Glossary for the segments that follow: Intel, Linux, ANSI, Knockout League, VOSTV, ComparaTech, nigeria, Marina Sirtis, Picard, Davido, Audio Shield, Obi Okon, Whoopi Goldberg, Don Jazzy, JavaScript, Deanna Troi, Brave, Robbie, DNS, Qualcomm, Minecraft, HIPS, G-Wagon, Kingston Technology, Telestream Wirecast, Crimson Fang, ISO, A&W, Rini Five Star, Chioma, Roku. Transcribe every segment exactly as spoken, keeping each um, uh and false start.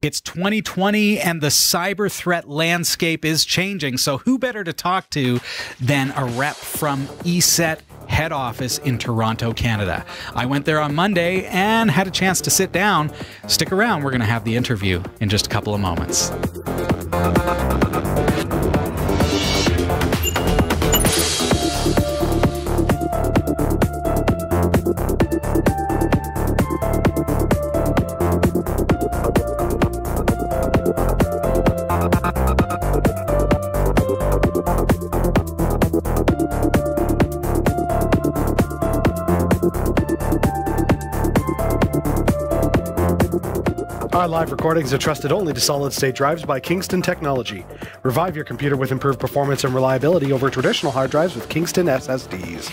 It's twenty twenty and the cyber threat landscape is changing. So who better to talk to than a rep from ESET head office in Toronto, Canada. I went there on Monday and had a chance to sit down. Stick around. We're going to have the interview in just a couple of moments. Our live recordings are trusted only to solid-state drives by Kingston Technology. Revive your computer with improved performance and reliability over traditional hard drives with Kingston S S Ds.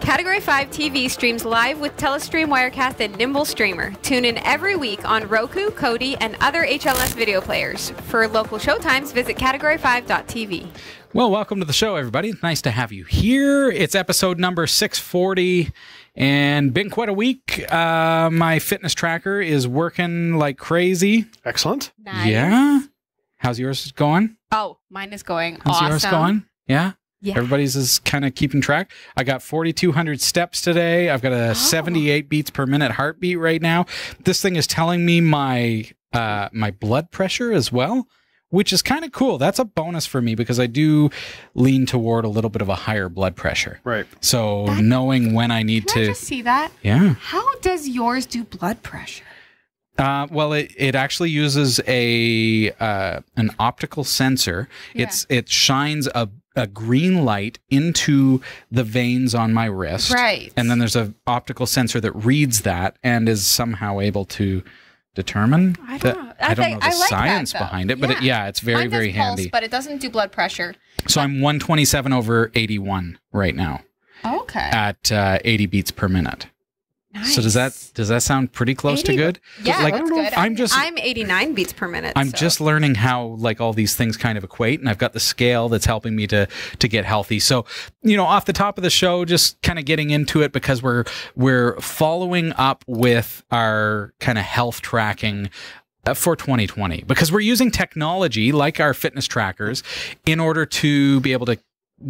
Category five T V streams live with Telestream Wirecast and Nimble Streamer. Tune in every week on Roku, Kodi, and other H L S video players. For local showtimes, visit category five dot T V. Well, welcome to the show, everybody. Nice to have you here. It's episode number six forty. And been quite a week. Uh, my fitness tracker is working like crazy. Excellent. Nice. Yeah. How's yours going? Oh, mine is going How's awesome. How's yours going? Yeah. Yeah. Everybody's is kind of keeping track. I got forty-two hundred steps today. I've got a oh. seventy-eight beats per minute heartbeat right now. This thing is telling me my uh, my blood pressure as well, which is kind of cool. That's a bonus for me because I do lean toward a little bit of a higher blood pressure. Right. So that, knowing when I need can to I just see that. Yeah. How does yours do blood pressure? Uh, well, it, it actually uses a uh, an optical sensor. Yeah. It's it shines a a green light into the veins on my wrist. Right. And then there's an optical sensor that reads that and is somehow able to determine. I don't know. I, I don't know the like science that, behind it, but yeah, it, yeah it's very, Mine very pulse, handy. But it doesn't do blood pressure. So but I'm one twenty-seven over eighty-one right now. Okay. At uh, eighty beats per minute. Nice. So does that does that sound pretty close eighty, to good? Yeah, like, that's good. I'm just I'm eighty-nine beats per minute. I'm so. just learning how like all these things kind of equate, and I've got the scale that's helping me to to get healthy. So, you know, off the top of the show, just kind of getting into it because we're we're following up with our kind of health tracking for twenty twenty because we're using technology like our fitness trackers in order to be able to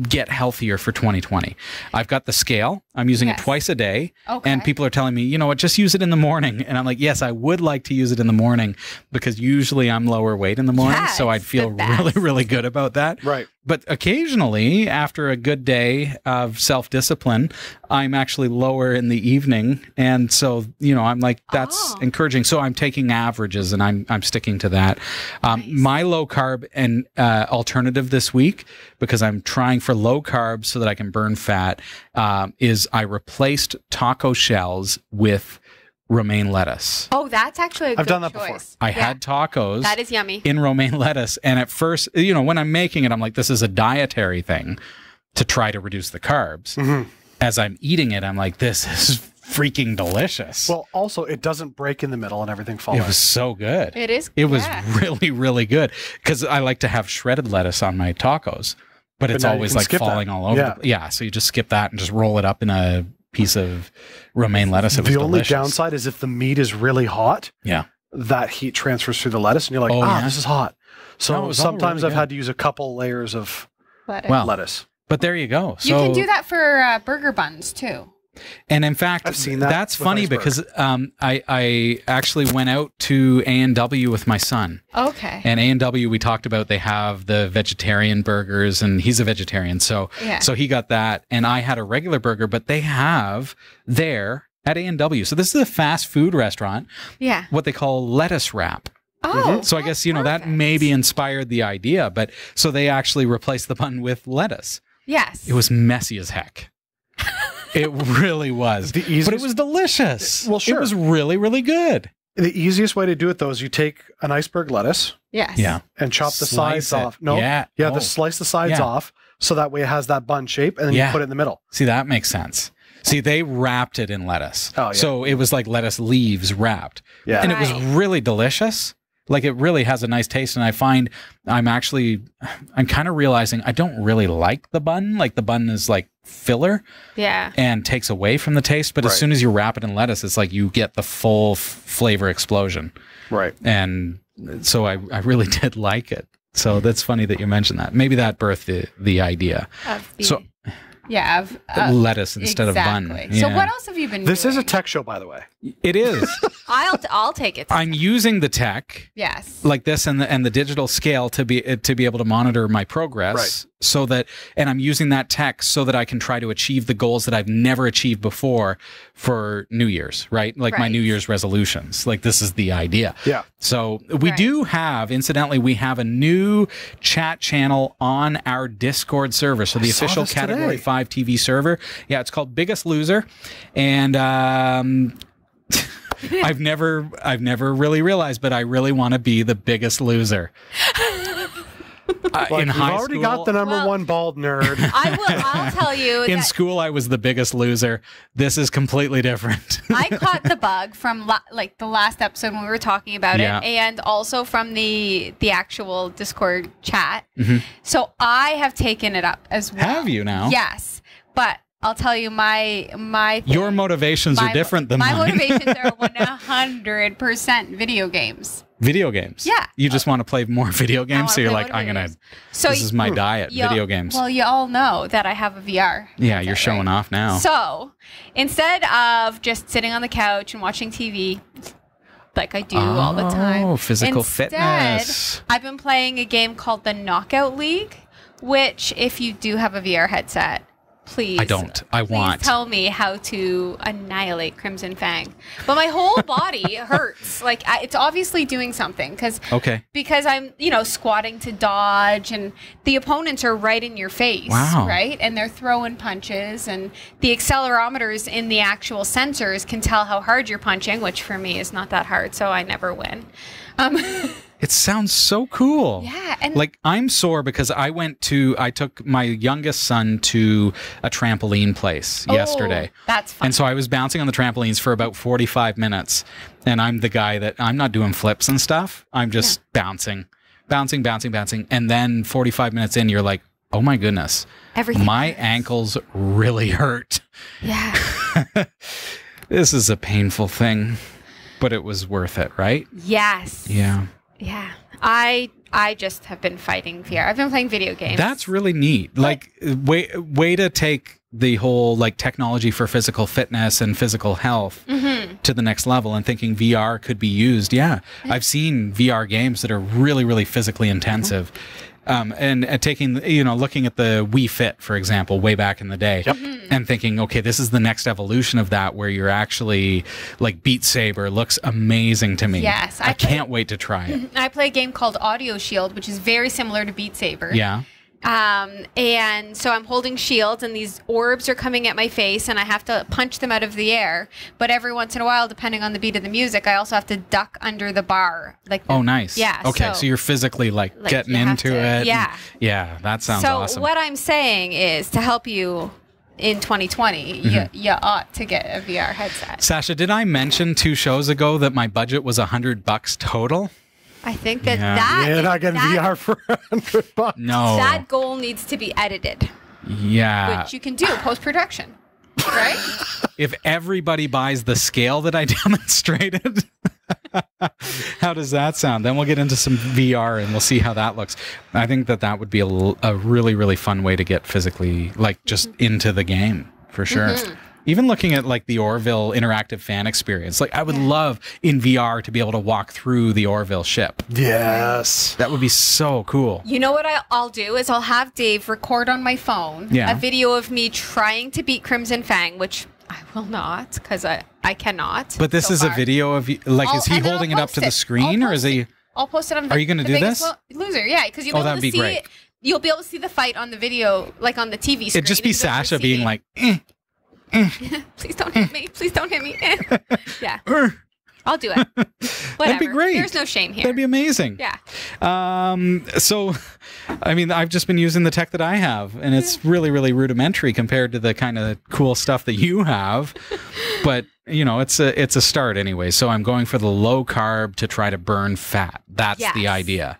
get healthier for twenty twenty. I've got the scale. I'm using yes. it twice a day. Okay. And people are telling me, you know what, just use it in the morning. And I'm like, yes, I would like to use it in the morning because usually I'm lower weight in the morning. Yes, so I'd feel really, really good about that. Right. But occasionally after a good day of self-discipline, I'm actually lower in the evening. And so, you know, I'm like, that's oh. encouraging. So I'm taking averages and I'm, I'm sticking to that. Um, nice. My low carb and uh, alternative this week, because I'm trying for low carbs so that I can burn fat, uh, is I replaced taco shells with romaine lettuce. Oh, that's actually a I've good done that choice. Before. I yeah. had tacos that is yummy. in romaine lettuce. And at first, you know, when I'm making it, I'm like, this is a dietary thing to try to reduce the carbs. Mm-hmm. As I'm eating it, I'm like, this is freaking delicious. Well, also, it doesn't break in the middle and everything falls. It was so good. It is. It yeah. was really, really good because I like to have shredded lettuce on my tacos, but, but it's always like falling that. all over. Yeah. The, yeah. So you just skip that and just roll it up in a piece of romaine lettuce. It was the only delicious. downside is if the meat is really hot, yeah, that heat transfers through the lettuce, and you're like, oh, ah, yeah. this is hot. So no, sometimes really I've good. had to use a couple layers of lettuce. Well, lettuce. But there you go. So, you can do that for uh, burger buns too. And in fact, I've seen that that's funny because um, I I actually went out to A and W with my son. Okay. And A and W, we talked about they have the vegetarian burgers, and he's a vegetarian, so yeah. so he got that, and I had a regular burger, but they have there at A and W. So this is a fast food restaurant. Yeah. What they call lettuce wrap. Oh, so I guess you know perfect. that maybe inspired the idea, but so they actually replaced the bun with lettuce. Yes. It was messy as heck. It really was. The easiest, but it was delicious. Well, sure. It was really, really good. The easiest way to do it, though, is you take an iceberg lettuce. Yes. Yeah. And chop the slice sides it. off. No. Yeah. Yeah. Oh. The slice the sides yeah. off. So that way it has that bun shape. And then yeah. you put it in the middle. See, that makes sense. See, they wrapped it in lettuce. Oh, yeah. So it was like lettuce leaves wrapped. Yeah. And right. it was really delicious. Like, it really has a nice taste, and I find I'm actually, I'm kind of realizing I don't really like the bun. Like, the bun is, like, filler yeah, and takes away from the taste, but right. as soon as you wrap it in lettuce, it's like you get the full f flavor explosion. Right. And so I, I really did like it. So that's funny that you mentioned that. Maybe that birthed the, the idea. Of the, so yeah, of, of lettuce instead exactly. of bun. Yeah. So what else have you been? This doing? is a tech show, by the way. It is. I'll I'll take it. I'm using the tech. Yes. Like this and the and the digital scale to be to be able to monitor my progress. Right. So that, and I'm using that tech so that I can try to achieve the goals that I've never achieved before for New Year's, right? Like right. my New Year's resolutions. Like this is the idea. Yeah. So we right. do have, incidentally, we have a new chat channel on our Discord server. So the I official Category today. five T V server. Yeah, it's called Biggest Loser. And um, I've never, I've never really realized, but I really want to be the biggest loser. Uh, in high already school, got the number well, one bald nerd. I will. I'll tell you. In school, I was the biggest loser. This is completely different. I caught the bug from la like the last episode when we were talking about yeah. it, and also from the the actual Discord chat. Mm-hmm. So I have taken it up as well. Have you now? Yes, but I'll tell you, my my thing, your motivations my, are different than my mine. motivations are one hundred percent video games. Video games. Yeah. You just okay. want to play more video games, so you're like, I'm gonna. So this is my diet, video games. Well, you all know that I have a V R. Yeah, you're showing off now. So instead of just sitting on the couch and watching T V, like I do all the time, oh, physical fitness. I've been playing a game called the Knockout League, which, if you do have a V R headset, please. I don't. I want. Tell me how to annihilate Crimson Fang. But my whole body hurts. Like I, it's obviously doing something because okay. because I'm you know squatting to dodge, and the opponents are right in your face. Wow. Right, and they're throwing punches, and the accelerometers in the actual sensors can tell how hard you're punching, which for me is not that hard, so I never win. Um, it sounds so cool. Yeah. And like I'm sore because I went to, I took my youngest son to a trampoline place oh, yesterday. That's fun. And so I was bouncing on the trampolines for about forty-five minutes. And I'm the guy that I'm not doing flips and stuff. I'm just yeah. bouncing, bouncing, bouncing, bouncing. And then forty-five minutes in, you're like, oh my goodness, everything my hurts. ankles really hurt. Yeah. This is a painful thing, but it was worth it, right? Yes. Yeah. Yeah, I I just have been fighting V R. I've been playing video games. That's really neat. Like way way to take the whole like technology for physical fitness and physical health mm-hmm. to the next level, and thinking V R could be used. Yeah, I've seen V R games that are really really physically intensive. Mm-hmm. Um, and uh, taking, you know, looking at the Wii Fit, for example, way back in the day, yep. and thinking, okay, this is the next evolution of that, where you're actually like Beat Saber looks amazing to me. Yes, I, I play, can't wait to try it. I play a game called Audio Shield, which is very similar to Beat Saber. Yeah. Um, and so I'm holding shields, and these orbs are coming at my face, and I have to punch them out of the air. But every once in a while, depending on the beat of the music, I also have to duck under the bar. Like, the, oh, nice. Yeah. Okay. So, so you're physically like, like getting into to, it. Yeah. And, yeah. That sounds so awesome. So what I'm saying is to help you in twenty twenty, mm-hmm. you, you ought to get a V R headset. Sasha, did I mention two shows ago that my budget was a hundred bucks total? I think that yeah. that... You're not getting V R for a hundred bucks. No. That goal needs to be edited. Yeah. Which you can do post-production, right? If everybody buys the scale that I demonstrated, how does that sound? Then we'll get into some V R and we'll see how that looks. I think that that would be a, a really, really fun way to get physically, like, just mm-hmm. into the game, for sure. Mm-hmm. Even looking at like the Orville interactive fan experience, like I would love in V R to be able to walk through the Orville ship. Yes. That would be so cool. You know what I'll do is I'll have Dave record on my phone yeah. a video of me trying to beat Crimson Fang, which I will not because I, I cannot. But this so is far. a video of you, like I'll, is he holding it up to it. the screen or is he? It. I'll post it on the Are you going to do this? Loser, yeah, because you'll oh, be able to be see great. it. You'll be able to see the fight on the video, like on the T V screen. It'd just be Sasha being like, eh. Please don't hit me. Please don't hit me. Yeah. I'll do it. Whatever. That'd be great. There's no shame here. That'd be amazing. Yeah. Um, so, I mean, I've just been using the tech that I have, and it's really, really rudimentary compared to the kind of cool stuff that you have. But, you know, it's a, it's a start anyway. So I'm going for the low carb to try to burn fat. That's yes. the idea.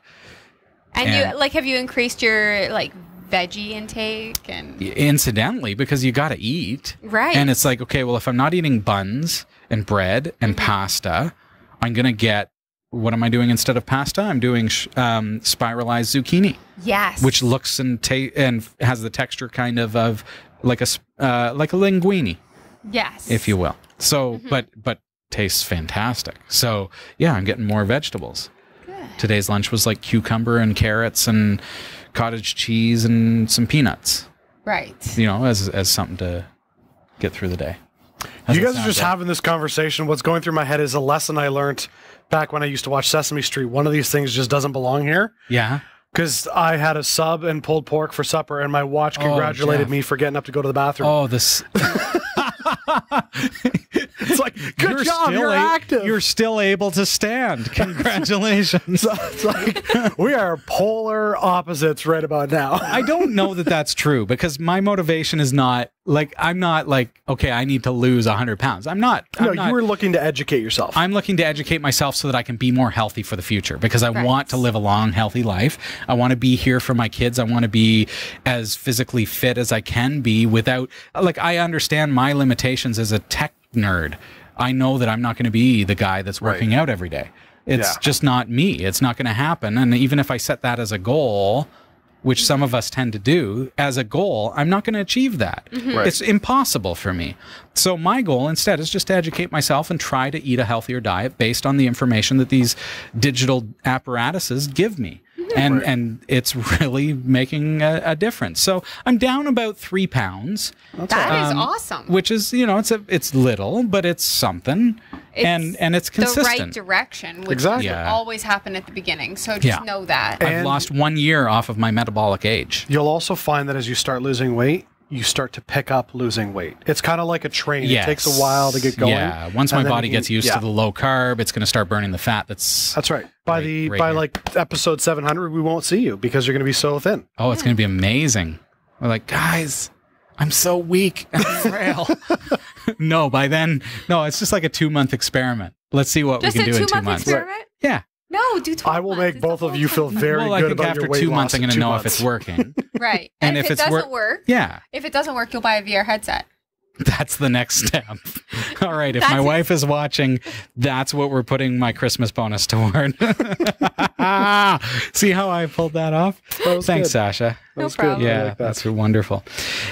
And, and you, like, have you increased your, like, veggie intake? And incidentally, because you got to eat, right? And it's like, okay, well, if I'm not eating buns and bread and mm-hmm. pasta, I'm gonna get what am I doing instead of pasta? I'm doing sh um, spiralized zucchini. Yes. Which looks and ta and has the texture kind of of like a uh, like a linguine. Yes. If you will. So, mm-hmm. but but tastes fantastic. So yeah, I'm getting more vegetables. Good. Today's lunch was like cucumber and carrots and cottage cheese and some peanuts. Right. You know, as as something to get through the day. How's you guys are just good? having this conversation. What's going through my head is a lesson I learned back when I used to watch Sesame Street. One of these things just doesn't belong here. Yeah. Because I had a sub and pulled pork for supper, and my watch congratulated oh, me for getting up to go to the bathroom. Oh, this. It's like, good you're job, you're active. You're still able to stand. Congratulations. So it's like, we are polar opposites right about now. I don't know that that's true, because my motivation is not, like, I'm not like, okay, I need to lose one hundred pounds. I'm not. I'm no, not, you were looking to educate yourself. I'm looking to educate myself so that I can be more healthy for the future, because I right. want to live a long, healthy life. I want to be here for my kids. I want to be as physically fit as I can be without, like, I understand my limitations as a tech nerd. I know that I'm not going to be the guy that's working right. out every day. It's yeah. just not me. It's not going to happen. And even if I set that as a goal, which some of us tend to do as a goal, I'm not going to achieve that. Mm-hmm. Right. It's impossible for me. So my goal instead is just to educate myself and try to eat a healthier diet based on the information that these digital apparatuses give me. Mm-hmm. And, right. and it's really making a, a difference. So I'm down about three pounds. That's that um, is awesome. Which is, you know, it's a, it's little, but it's something. It's and and it's consistent. The right direction, which exactly. yeah. will always happen at the beginning. So just yeah. know that. And I've lost one year off of my metabolic age. You'll also find that as you start losing weight, you start to pick up losing weight. It's kind of like a train. Yes. It takes a while to get going. Yeah. Once my body gets used yeah. to the low carb, it's going to start burning the fat. That's that's right. By right, the right by here. like episode seven hundred, we won't see you because you're going to be so thin. Oh, it's yeah. going to be amazing. We're like, guys, I'm so weak and frail. No, by then, no. It's just like a two month experiment. Let's see what just we can do in two months. months. Experiment? Right. Yeah. No, do twelve I will months. make both of you feel very well, good about your weight loss. Well, I think after two months, I'm going to know months. if it's working. Right. And, and if, if it doesn't wor work, yeah. if it doesn't work, you'll buy a V R headset. That's the next step. All right. If my wife is watching, that's what we're putting my Christmas bonus toward. See how I pulled that off? That Thanks, good. Sasha. That no problem. Good. Yeah, like that. That's wonderful.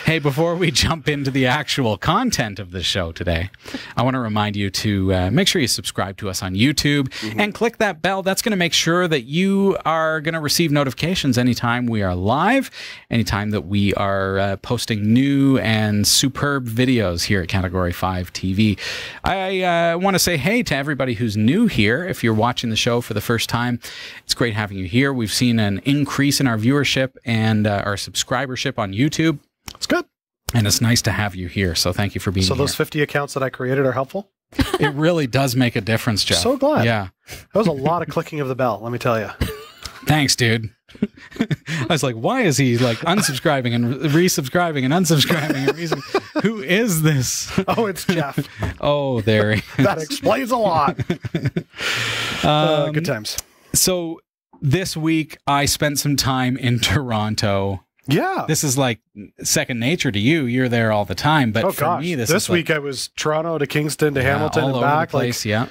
Hey, before we jump into the actual content of the show today, I want to remind you to uh, make sure you subscribe to us on YouTube mm-hmm. and click that bell. That's going to make sure that you are going to receive notifications anytime we are live, anytime that we are uh, posting new and superb videos. videos here at Category five T V. I uh, want to say hey to everybody who's new here. If you're watching the show for the first time, it's great having you here. We've seen an increase in our viewership and uh, our subscribership on YouTube. It's good. And it's nice to have you here. So thank you for being here. So those fifty accounts that I created are helpful? It really does make a difference, Jeff. So glad. Yeah. That was a lot of clicking of the bell, let me tell you. Thanks, dude. I was like, why is he like unsubscribing and resubscribing and unsubscribing and resubscribing? Who is this? Oh, it's Jeff. Oh, there he is. That explains a lot. Um, uh, good times. So this week I spent some time in Toronto. Yeah. This is like second nature to you. You're there all the time. But oh, for gosh. me, this, this is week like, I was Toronto to Kingston to yeah, Hamilton all and over back. The place, like, yeah.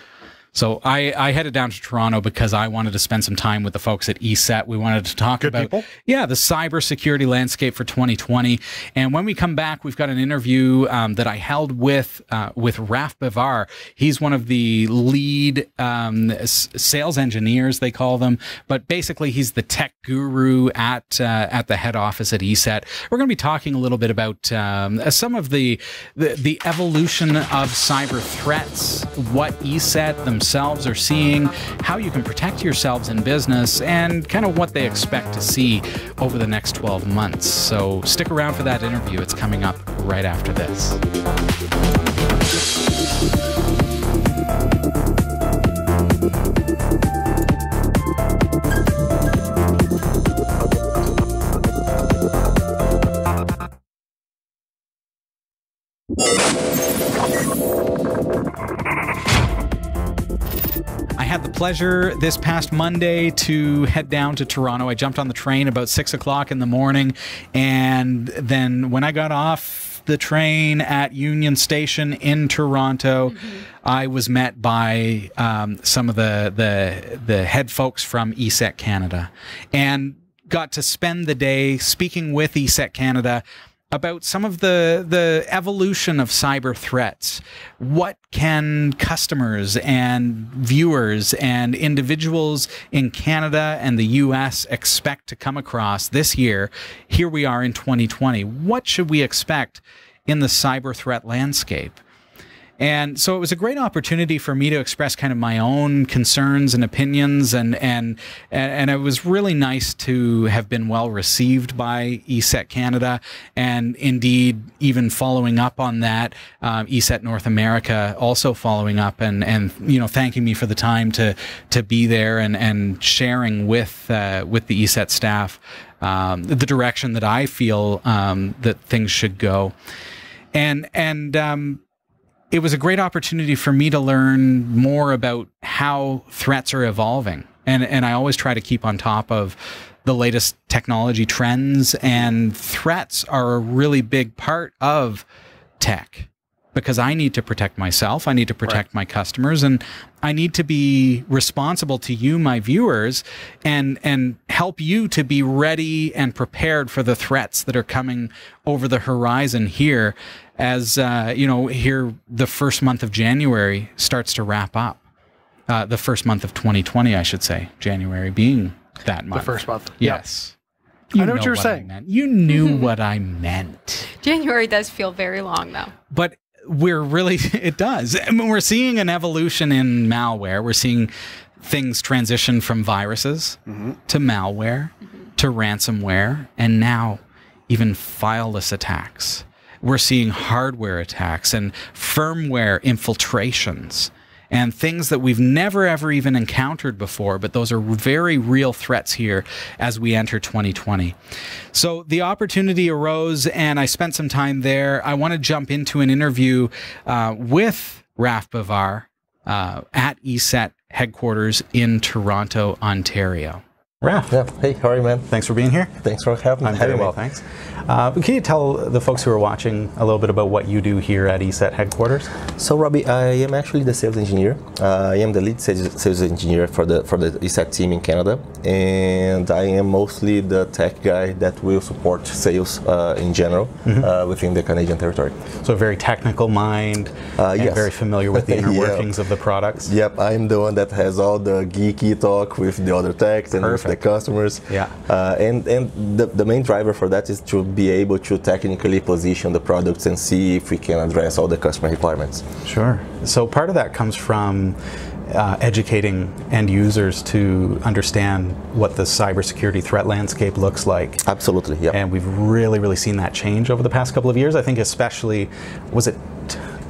So I, I headed down to Toronto because I wanted to spend some time with the folks at E S E T. We wanted to talk Good about people. yeah the cybersecurity landscape for twenty twenty. And when we come back, we've got an interview um, that I held with uh, with Raf Bivar. He's one of the lead um, sales engineers, they call them, but basically he's the tech guru at uh, at the head office at E S E T. We're going to be talking a little bit about um, some of the, the the evolution of cyber threats, what E S E T themselves. themselves are seeing, how you can protect yourselves in business, and kind of what they expect to see over the next twelve months. So stick around for that interview. It's coming up right after this. I had the pleasure this past Monday to head down to Toronto. I jumped on the train about six o'clock in the morning, and then when I got off left the train at Union Station in Toronto, mm-hmm. I was met by um, some of the, the, the head folks from ESET Canada, and got to spend the day speaking with ESET Canada about some of the, the evolution of cyber threats. What can customers and viewers and individuals in Canada and the U S expect to come across this year? Here we are in twenty twenty. What should we expect in the cyber threat landscape? And so it was a great opportunity for me to express kind of my own concerns and opinions, and and and it was really nice to have been well received by ESET Canada, and indeed even following up on that, uh, ESET North America also following up and and you know thanking me for the time to to be there and and sharing with uh, with the ESET staff um, the direction that I feel um, that things should go, and and. Um, It was a great opportunity for me to learn more about how threats are evolving. And, and I always try to keep on top of the latest technology trends, and threats are a really big part of tech because I need to protect myself. I need to protect right. my customers, and I need to be responsible to you, my viewers, and, and help you to be ready and prepared for the threats that are coming over the horizon here. As, uh, you know, here the first month of January starts to wrap up. Uh, the first month of twenty twenty, I should say. January being that month. The first month. Yes. Yep. You I know, know what you were what saying. You knew what I meant. January does feel very long, though. But we're really, it does. I mean, we're seeing an evolution in malware. We're seeing things transition from viruses mm-hmm. to malware, mm-hmm. to ransomware, and now even fileless attacks. We're seeing hardware attacks and firmware infiltrations and things that we've never, ever even encountered before, but those are very real threats here as we enter twenty twenty. So the opportunity arose, and I spent some time there. I want to jump into an interview uh, with Raf Bivar uh, at ESET headquarters in Toronto, Ontario. Raf. Yeah. Hey, how are you, man? Thanks for being here. Thanks for having me. I'm very well, thanks. Uh, can you tell the folks who are watching a little bit about what you do here at ESET headquarters? So, Robbie, I am actually the sales engineer. Uh, I am the lead sales engineer for the for the ESET team in Canada, and I am mostly the tech guy that will support sales uh, in general mm-hmm. uh, within the Canadian territory. So, a very technical mind, uh, and yes. very familiar with the inner workings yep. of the products. Yep, I'm the one that has all the geeky talk with the other techs and. Perfect. The customers, yeah, uh, and and the, the main driver for that is to be able to technically position the products and see if we can address all the customer requirements. Sure. So part of that comes from uh, educating end users to understand what the cybersecurity threat landscape looks like. Absolutely. Yeah. And we've really, really seen that change over the past couple of years. I think especially, was it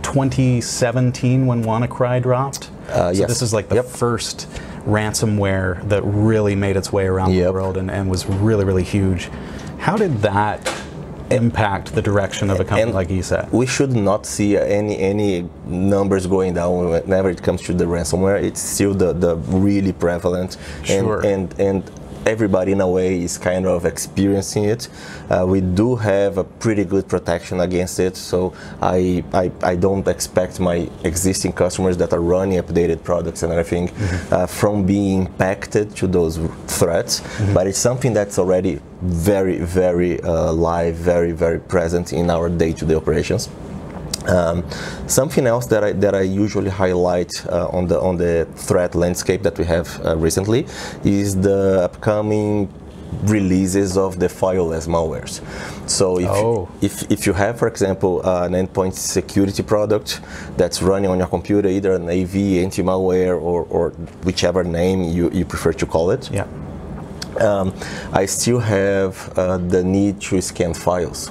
twenty seventeen when WannaCry dropped? Uh, so yes. This is like the yep. first ransomware that really made its way around yep. the world and, and was really, really huge. How did that impact the direction of a company and like ESET? We should not see any any numbers going down whenever it comes to the ransomware. It's still the, the really prevalent sure. and, and, and everybody in a way is kind of experiencing it. Uh, we do have a pretty good protection against it, so I, I, I don't expect my existing customers that are running updated products and everything mm-hmm. uh, from being impacted to those threats, mm-hmm. but it's something that's already very, very uh, live, very, very present in our day-to-day operations. Um, something else that I that I usually highlight uh, on the on the threat landscape that we have uh, recently is the upcoming releases of the fileless malwares. So if, oh. if, if you have, for example, uh, an endpoint security product that's running on your computer, either an A V, anti-malware, or, or whichever name you, you prefer to call it, yeah. um, I still have uh, the need to scan files.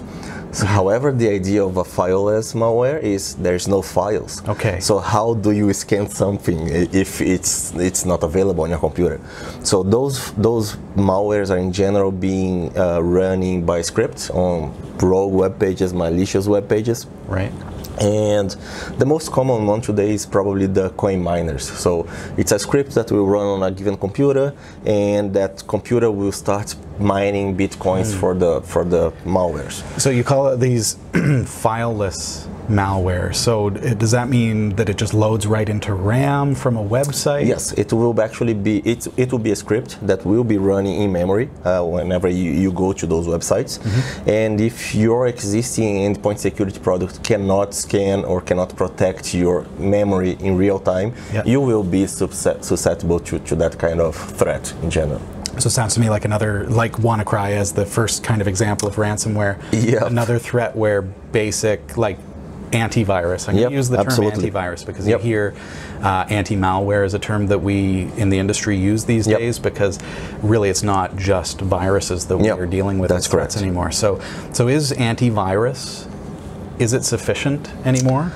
So, however, the idea of a fileless malware is there's no files. Okay. So how do you scan something if it's it's not available on your computer? So those those malwares are in general being uh, running by scripts on rogue web pages, malicious web pages. Right. And the most common one today is probably the coin miners. So it's a script that will run on a given computer, and that computer will start mining bitcoins mm. for the for the malwares. So you call it these fileless malware. So does that mean that it just loads right into RAM from a website? Yes, it will actually be it. It will be a script that will be running in memory uh, whenever you, you go to those websites. Mm-hmm. And if your existing endpoint security product cannot scan or cannot protect your memory in real time, yep. you will be susceptible to, to that kind of threat in general. So it sounds to me like another, like WannaCry as the first kind of example of ransomware. Yep. Another threat where basic, like, antivirus. I'm yep, going to use the term absolutely. antivirus because yep. you hear uh, anti-malware is a term that we in the industry use these yep. days, because really it's not just viruses that yep. we are dealing with as threats anymore. So, so is antivirus, is it sufficient anymore?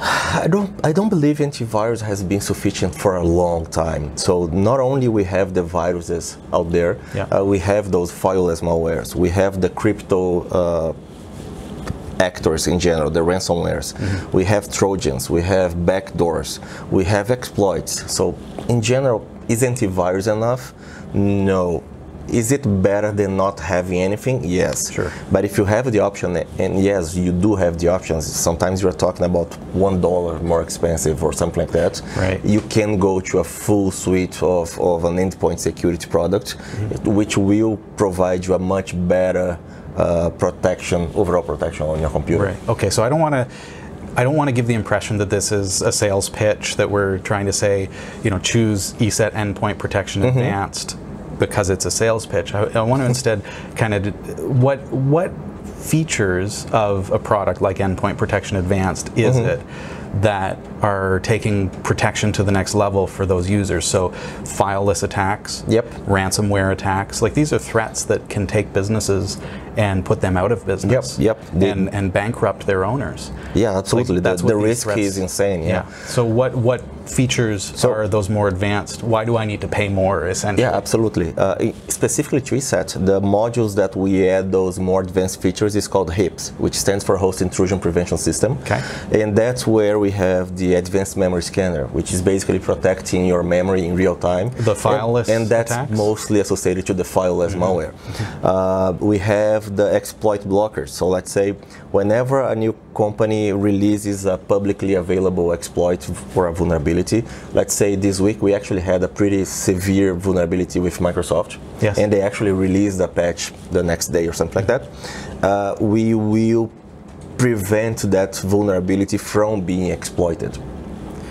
I don't, I don't believe antivirus has been sufficient for a long time. So not only we have the viruses out there, yeah. uh, we have those fileless malwares, we have the crypto uh, actors in general, the ransomwares. Mm-hmm. We have Trojans, we have backdoors, we have exploits. So in general, is antivirus enough? No. Is it better than not having anything? Yes. Sure. But if you have the option, and yes, you do have the options, sometimes you're talking about one dollar more expensive or something like that. Right. You can go to a full suite of, of an endpoint security product, mm-hmm. which will provide you a much better Uh, protection, overall protection on your computer. Right. Okay, so I don't want to, I don't want to give the impression that this is a sales pitch that we're trying to say, you know, choose ESET Endpoint Protection mm-hmm. Advanced because it's a sales pitch. I, I want to instead kind of, what what features of a product like Endpoint Protection Advanced is mm-hmm. it that are taking protection to the next level for those users? So fileless attacks, yep. ransomware attacks, like these are threats that can take businesses and put them out of business. Yep, yep. They, and, and bankrupt their owners. Yeah, absolutely. Like, that's the, the risk threats, is insane. Yeah. yeah. So what what features so, are those more advanced? Why do I need to pay more, essentially? Yeah, absolutely. Uh, specifically to ESET, the modules that we add those more advanced features is called HIPS, which stands for Host Intrusion Prevention System. Okay. And that's where we have the advanced memory scanner, which is basically protecting your memory in real time. The fileless And, and that's attacks? mostly associated to the fileless mm-hmm. malware. Uh, we have the exploit blockers. So let's say whenever a new company releases a publicly available exploit or a vulnerability, let's say this week we actually had a pretty severe vulnerability with Microsoft, yes. and they actually released a patch the next day or something like that, uh, we will prevent that vulnerability from being exploited.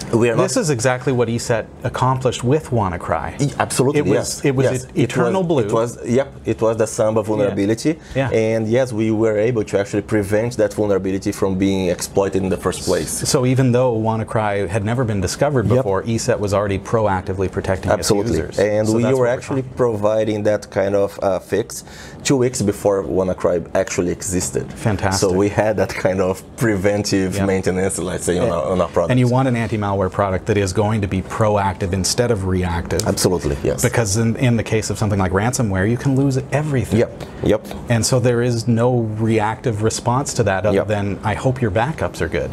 We are this not, is exactly what ESET accomplished with WannaCry. Absolutely, it was, yes. It was yes. E eternal it was, blue. It was, yep, it was the Samba vulnerability. Yeah. Yeah. And yes, we were able to actually prevent that vulnerability from being exploited in the first place. So even though WannaCry had never been discovered before, yep. ESET was already proactively protecting Absolutely. its users. And so we were actually we're providing that kind of uh, fix two weeks before WannaCry actually existed. Fantastic. So we had that kind of preventive yep. maintenance, let's say, on, it, our, on our product. And you want an anti-malware product that is going to be proactive instead of reactive. Absolutely, yes. Because in, in the case of something like ransomware, you can lose everything. Yep, yep. And so there is no reactive response to that other yep. than, I hope your backups are good.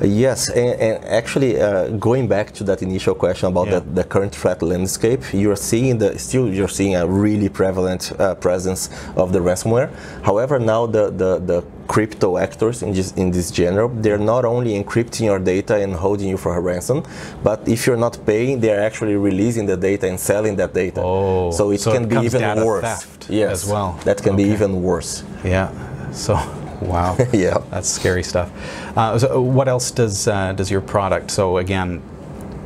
Yes, and, and actually, uh, going back to that initial question about yeah. the, the current threat landscape, you're seeing the still you're seeing a really prevalent uh, presence of the ransomware. However, now the the, the crypto actors in this in this general, they're not only encrypting your data and holding you for a ransom, but if you're not paying, they're actually releasing the data and selling that data. Oh, so it so can it be even data worse. Theft yes, as well. That can okay. be even worse. Yeah. So. Wow, yeah, that's scary stuff. Uh, so what else does uh, does your product? So again,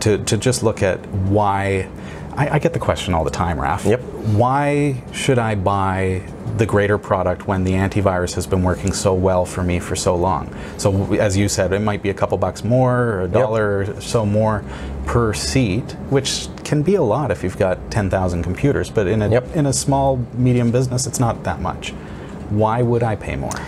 to to just look at why, I, I get the question all the time, Raf. Yep. Why should I buy the greater product when the antivirus has been working so well for me for so long? So as you said, it might be a couple bucks more, or a dollar yep. or so more per seat, which can be a lot if you've got ten thousand computers. But in a yep. in a small medium business, it's not that much. Why would I pay more?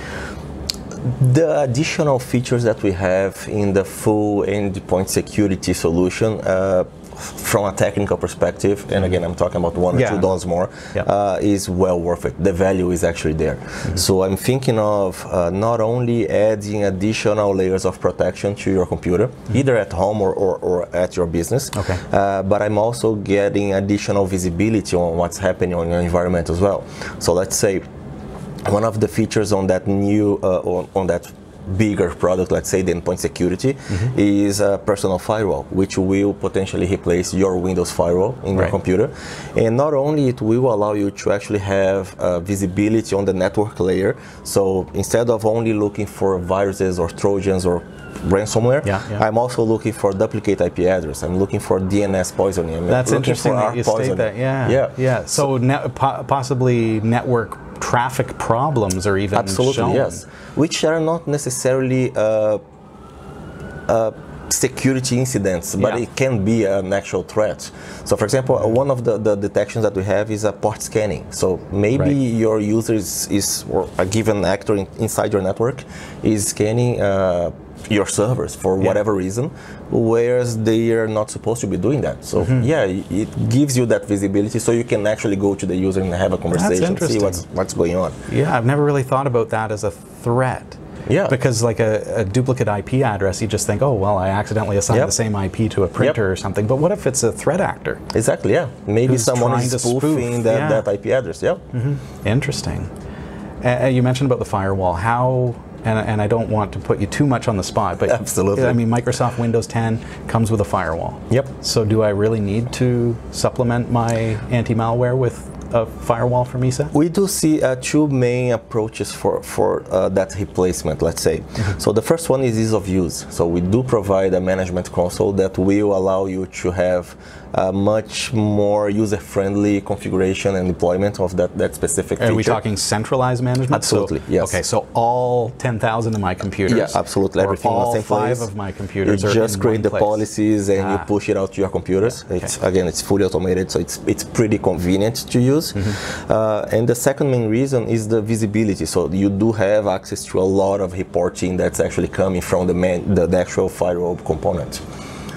The additional features that we have in the full endpoint security solution uh, from a technical perspective, and again, I'm talking about one yeah. or two dollars more, yeah. uh, is well worth it. The value is actually there. Mm-hmm. So I'm thinking of uh, not only adding additional layers of protection to your computer, mm-hmm. either at home or, or, or at your business, okay. uh, but I'm also getting additional visibility on what's happening on your environment as well. So let's say one of the features on that new, uh, on, on that bigger product, let's say the endpoint security, mm-hmm. is a personal firewall, which will potentially replace your Windows firewall in right. your computer. And not only it will allow you to actually have uh, visibility on the network layer, so instead of only looking for viruses or Trojans or ransomware, yeah, yeah. I'm also looking for duplicate I P address. I'm looking for D N S poisoning. I'm That's interesting that you poisoning. state that, yeah. Yeah, yeah. So, so ne po possibly network traffic problems are even absolutely shown. Yes, which are not necessarily uh, uh, security incidents, but yeah. it can be an actual threat. So for example, one of the, the detections that we have is a port scanning. So maybe right. your user is, is or a given actor in, inside your network is scanning uh, your servers for yeah. whatever reason, whereas they are not supposed to be doing that. So mm-hmm. yeah, it gives you that visibility, so you can actually go to the user and have a conversation, see what's what's going on. Yeah, I've never really thought about that as a threat. Yeah, because like a, a duplicate I P address, you just think, oh well, I accidentally assigned yep. the same I P to a printer yep. or something. But what if it's a threat actor? Exactly. Yeah, maybe someone is spoofing that, yeah. that I P address. Yeah. Mm-hmm. Interesting. Uh, you mentioned about the firewall. How? And, and I don't want to put you too much on the spot, but absolutely. I mean, Microsoft Windows ten comes with a firewall. Yep. So do I really need to supplement my anti-malware with a firewall from ESET? We do see uh, two main approaches for, for uh, that replacement, let's say. So the first one is ease of use. So we do provide a management console that will allow you to have a much more user-friendly configuration and deployment of that, that specific feature. Are we talking centralized management? Absolutely, so, yes. Okay, so all ten thousand of my computers? Yeah, absolutely. Everything all in the same five place. of my computers you are just in create the place. policies and ah. you push it out to your computers. Yeah. It's, okay. Again, it's fully automated, so it's, it's pretty convenient to use. Mm-hmm. uh, and the second main reason is the visibility. So you do have access to a lot of reporting that's actually coming from the, man, the, the actual firewall component.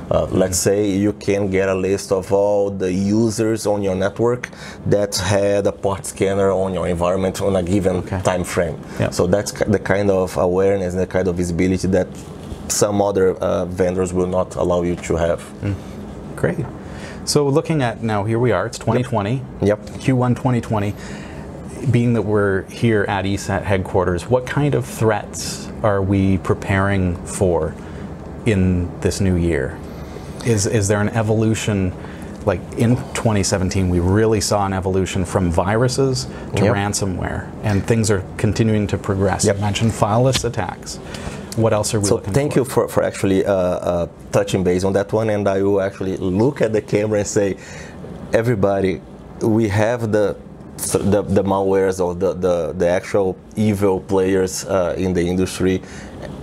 Uh, let's say you can get a list of all the users on your network that had a port scanner on your environment on a given okay. time frame. Yep. So that's the kind of awareness, the kind of visibility that some other uh, vendors will not allow you to have. Mm. Great. So looking at now, here we are, it's twenty twenty, yep. Q one twenty twenty. Being that we're here at ESET headquarters, what kind of threats are we preparing for in this new year? Is, is there an evolution, like in twenty seventeen, we really saw an evolution from viruses to yep. ransomware, and things are continuing to progress. Yep. You mentioned fileless attacks. What else are we so looking thank for? you for, for actually uh, uh, touching base on that one, and I will actually look at the camera and say, everybody, we have the So the, the malwares or the, the, the actual evil players uh, in the industry.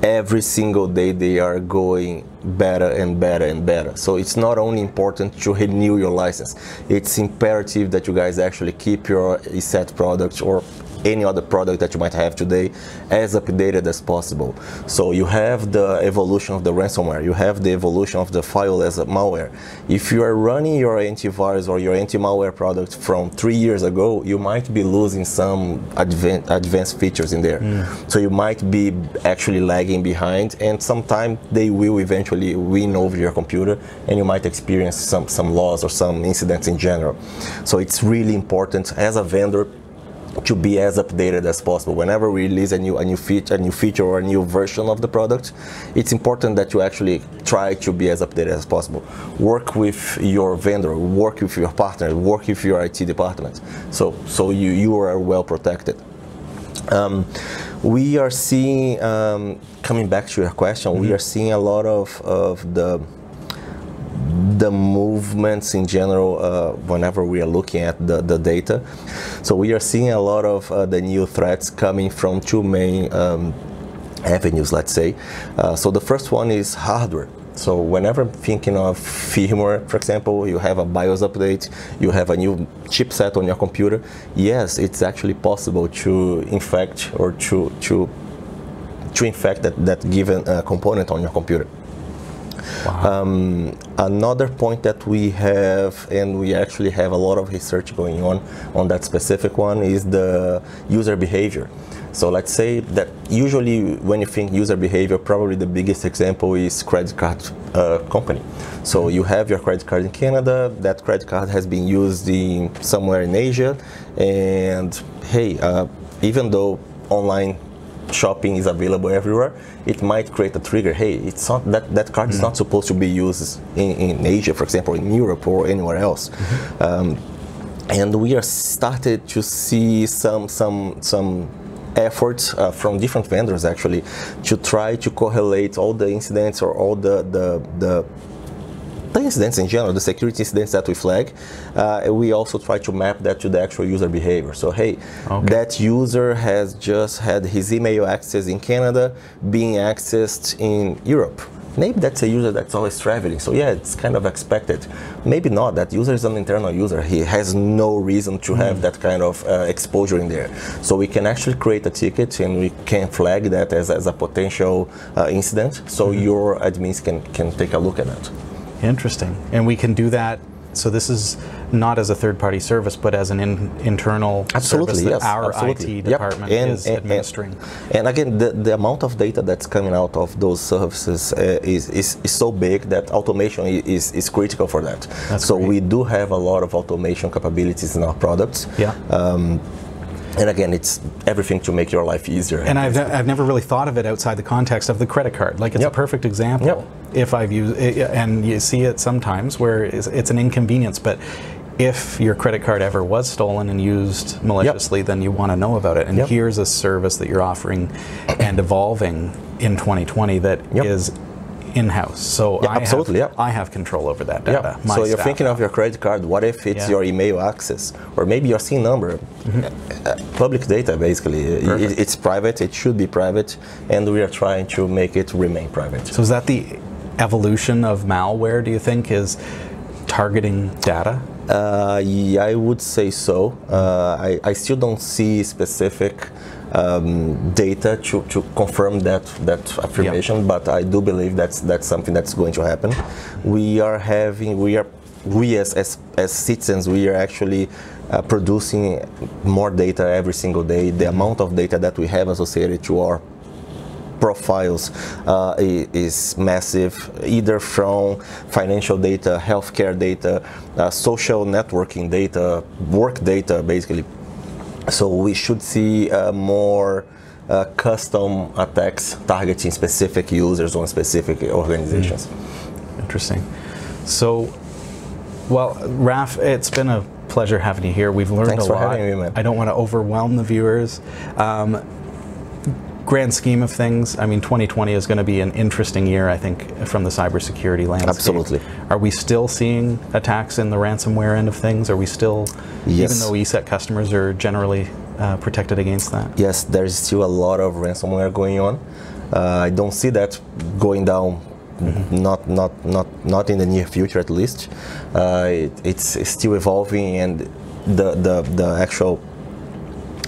Every single day they are going better and better and better. So it's not only important to renew your license, it's imperative that you guys actually keep your ESET products or any other product that you might have today as updated as possible. So you have the evolution of the ransomware, you have the evolution of the fileless malware. If you are running your antivirus or your anti-malware product from three years ago, you might be losing some advanced, advanced features in there. Mm. So you might be actually lagging behind, and sometime they will eventually win over your computer and you might experience some, some loss or some incidents in general. So it's really important as a vendor to be as updated as possible. Whenever we release a new a new feature, a new feature or a new version of the product, it's important that you actually try to be as updated as possible. Work with your vendor, work with your partner, work with your I T department. So so you you are well protected. Um, we are seeing um, coming back to your question. Mm-hmm. We are seeing a lot of of the. the movements in general uh, whenever we are looking at the, the data. So we are seeing a lot of uh, the new threats coming from two main um, avenues, let's say. Uh, so the first one is hardware. So whenever I'm thinking of firmware, for example, you have a BIOS update, you have a new chipset on your computer, yes, it's actually possible to infect or to, to, to infect that, that given uh, component on your computer. Wow. Um, another point that we have, and we actually have a lot of research going on on that specific one, is the user behavior. So let's say that usually when you think user behavior, probably the biggest example is credit card uh, company. So you have your credit card in Canada, that credit card has been used in somewhere in Asia, and hey, uh, even though online shopping is available everywhere, it might create a trigger. Hey, it's not that that card mm-hmm. is not supposed to be used in, in Asia, for example, in Europe or anywhere else. Mm-hmm. um, and we are started to see some some some efforts uh, from different vendors actually to try to correlate all the incidents or all the the the the incidents in general, the security incidents that we flag, uh, we also try to map that to the actual user behavior. So hey, okay. that user has just had his email access in Canada being accessed in Europe. Maybe that's a user that's always traveling, so yeah, it's kind of expected. Maybe not, that user is an internal user. He has no reason to mm. have that kind of uh, exposure in there. So we can actually create a ticket and we can flag that as, as a potential uh, incident, so mm-hmm. your admins can, can take a look at that. Interesting. And we can do that, so this is not as a third-party service, but as an in, internal absolutely, service that yes, our absolutely. I T department yep. and, is and, administering. And, and again, the, the amount of data that's coming out of those services uh, is, is, is so big that automation is, is critical for that. That's so great. We do have a lot of automation capabilities in our products. Yeah. Um, And again, it's everything to make your life easier. And I've, I've never really thought of it outside the context of the credit card. Like, it's yep. a perfect example. Yep. If I've used it, and you see it sometimes where it's, it's an inconvenience, but if your credit card ever was stolen and used maliciously, yep. then you want to know about it. And yep. here's a service that you're offering and evolving in twenty twenty that yep. is in-house, so yeah, I, absolutely, have, yeah. I have control over that data. Yeah. So you're staff. Thinking of your credit card, what if it's yeah. your email access, or maybe your S I N number, mm-hmm. uh, public data basically. It, it's private, it should be private, and we are trying to make it remain private. So is that the evolution of malware, do you think, is targeting data? Uh, yeah, I would say so. Uh, I, I still don't see specific Um, data to, to confirm that that affirmation, yep. but I do believe that's that's something that's going to happen. We are having we are we as as, as citizens we are actually uh, producing more data every single day. The amount of data that we have associated to our profiles uh, is massive, either from financial data, healthcare data, uh, social networking data, work data, basically. So we should see uh, more uh, custom attacks targeting specific users or specific organizations. Mm. Interesting. So, well, Raf, it's been a pleasure having you here. We've learned Thanks a lot. Thanks for having me, man. I don't want to overwhelm the viewers. Um, grand scheme of things, I mean, twenty twenty is going to be an interesting year, I think, from the cybersecurity landscape. Absolutely. Are we still seeing attacks in the ransomware end of things? Are we still, yes. even though ESET customers are generally uh, protected against that? Yes, there's still a lot of ransomware going on. Uh, I don't see that going down. Mm-hmm. Not, not, not, not in the near future, at least. Uh, it, it's, it's still evolving, and the the the actual.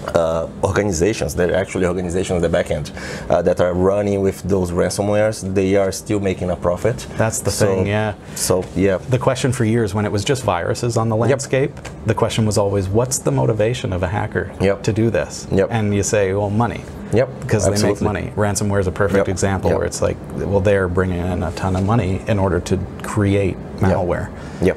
Uh, organizations, they're actually organizations at the back end uh, that are running with those ransomwares, they are still making a profit. That's the so, thing, yeah. So, yeah. The question for years when it was just viruses on the landscape, yep. the question was always, what's the motivation of a hacker yep. to do this? Yep. And you say, well, money. Yep. Because Absolutely. They make money. Ransomware is a perfect yep. example yep. where it's like, well, they're bringing in a ton of money in order to create malware. Yep. yep.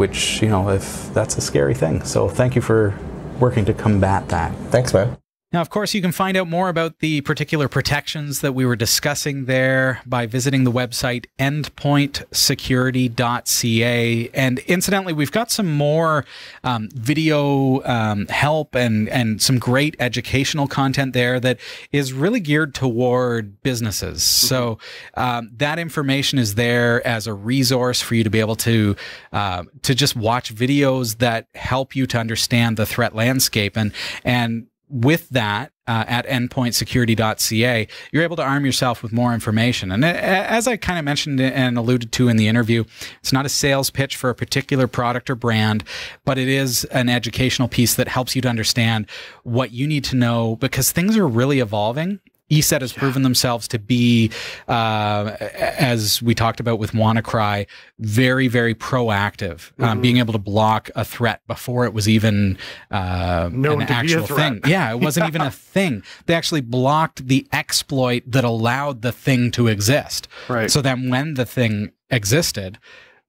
Which, you know, if that's a scary thing. So, thank you for working to combat that. Thanks, man. Now, of course, you can find out more about the particular protections that we were discussing there by visiting the website endpoint security dot c a. And incidentally, we've got some more um, video um, help and, and some great educational content there that is really geared toward businesses. Mm-hmm. So um, that information is there as a resource for you to be able to, uh, to just watch videos that help you to understand the threat landscape. And, and with that, uh, at endpoint security dot c a, you're able to arm yourself with more information. And as I kind of mentioned and alluded to in the interview, it's not a sales pitch for a particular product or brand, but it is an educational piece that helps you to understand what you need to know, because things are really evolving. ESET has yeah. proven themselves to be, uh, as we talked about with WannaCry, very, very proactive, mm-hmm. um, being able to block a threat before it was even uh, an actual thing. Yeah, it wasn't yeah. even a thing. They actually blocked the exploit that allowed the thing to exist. Right. So then when the thing existed,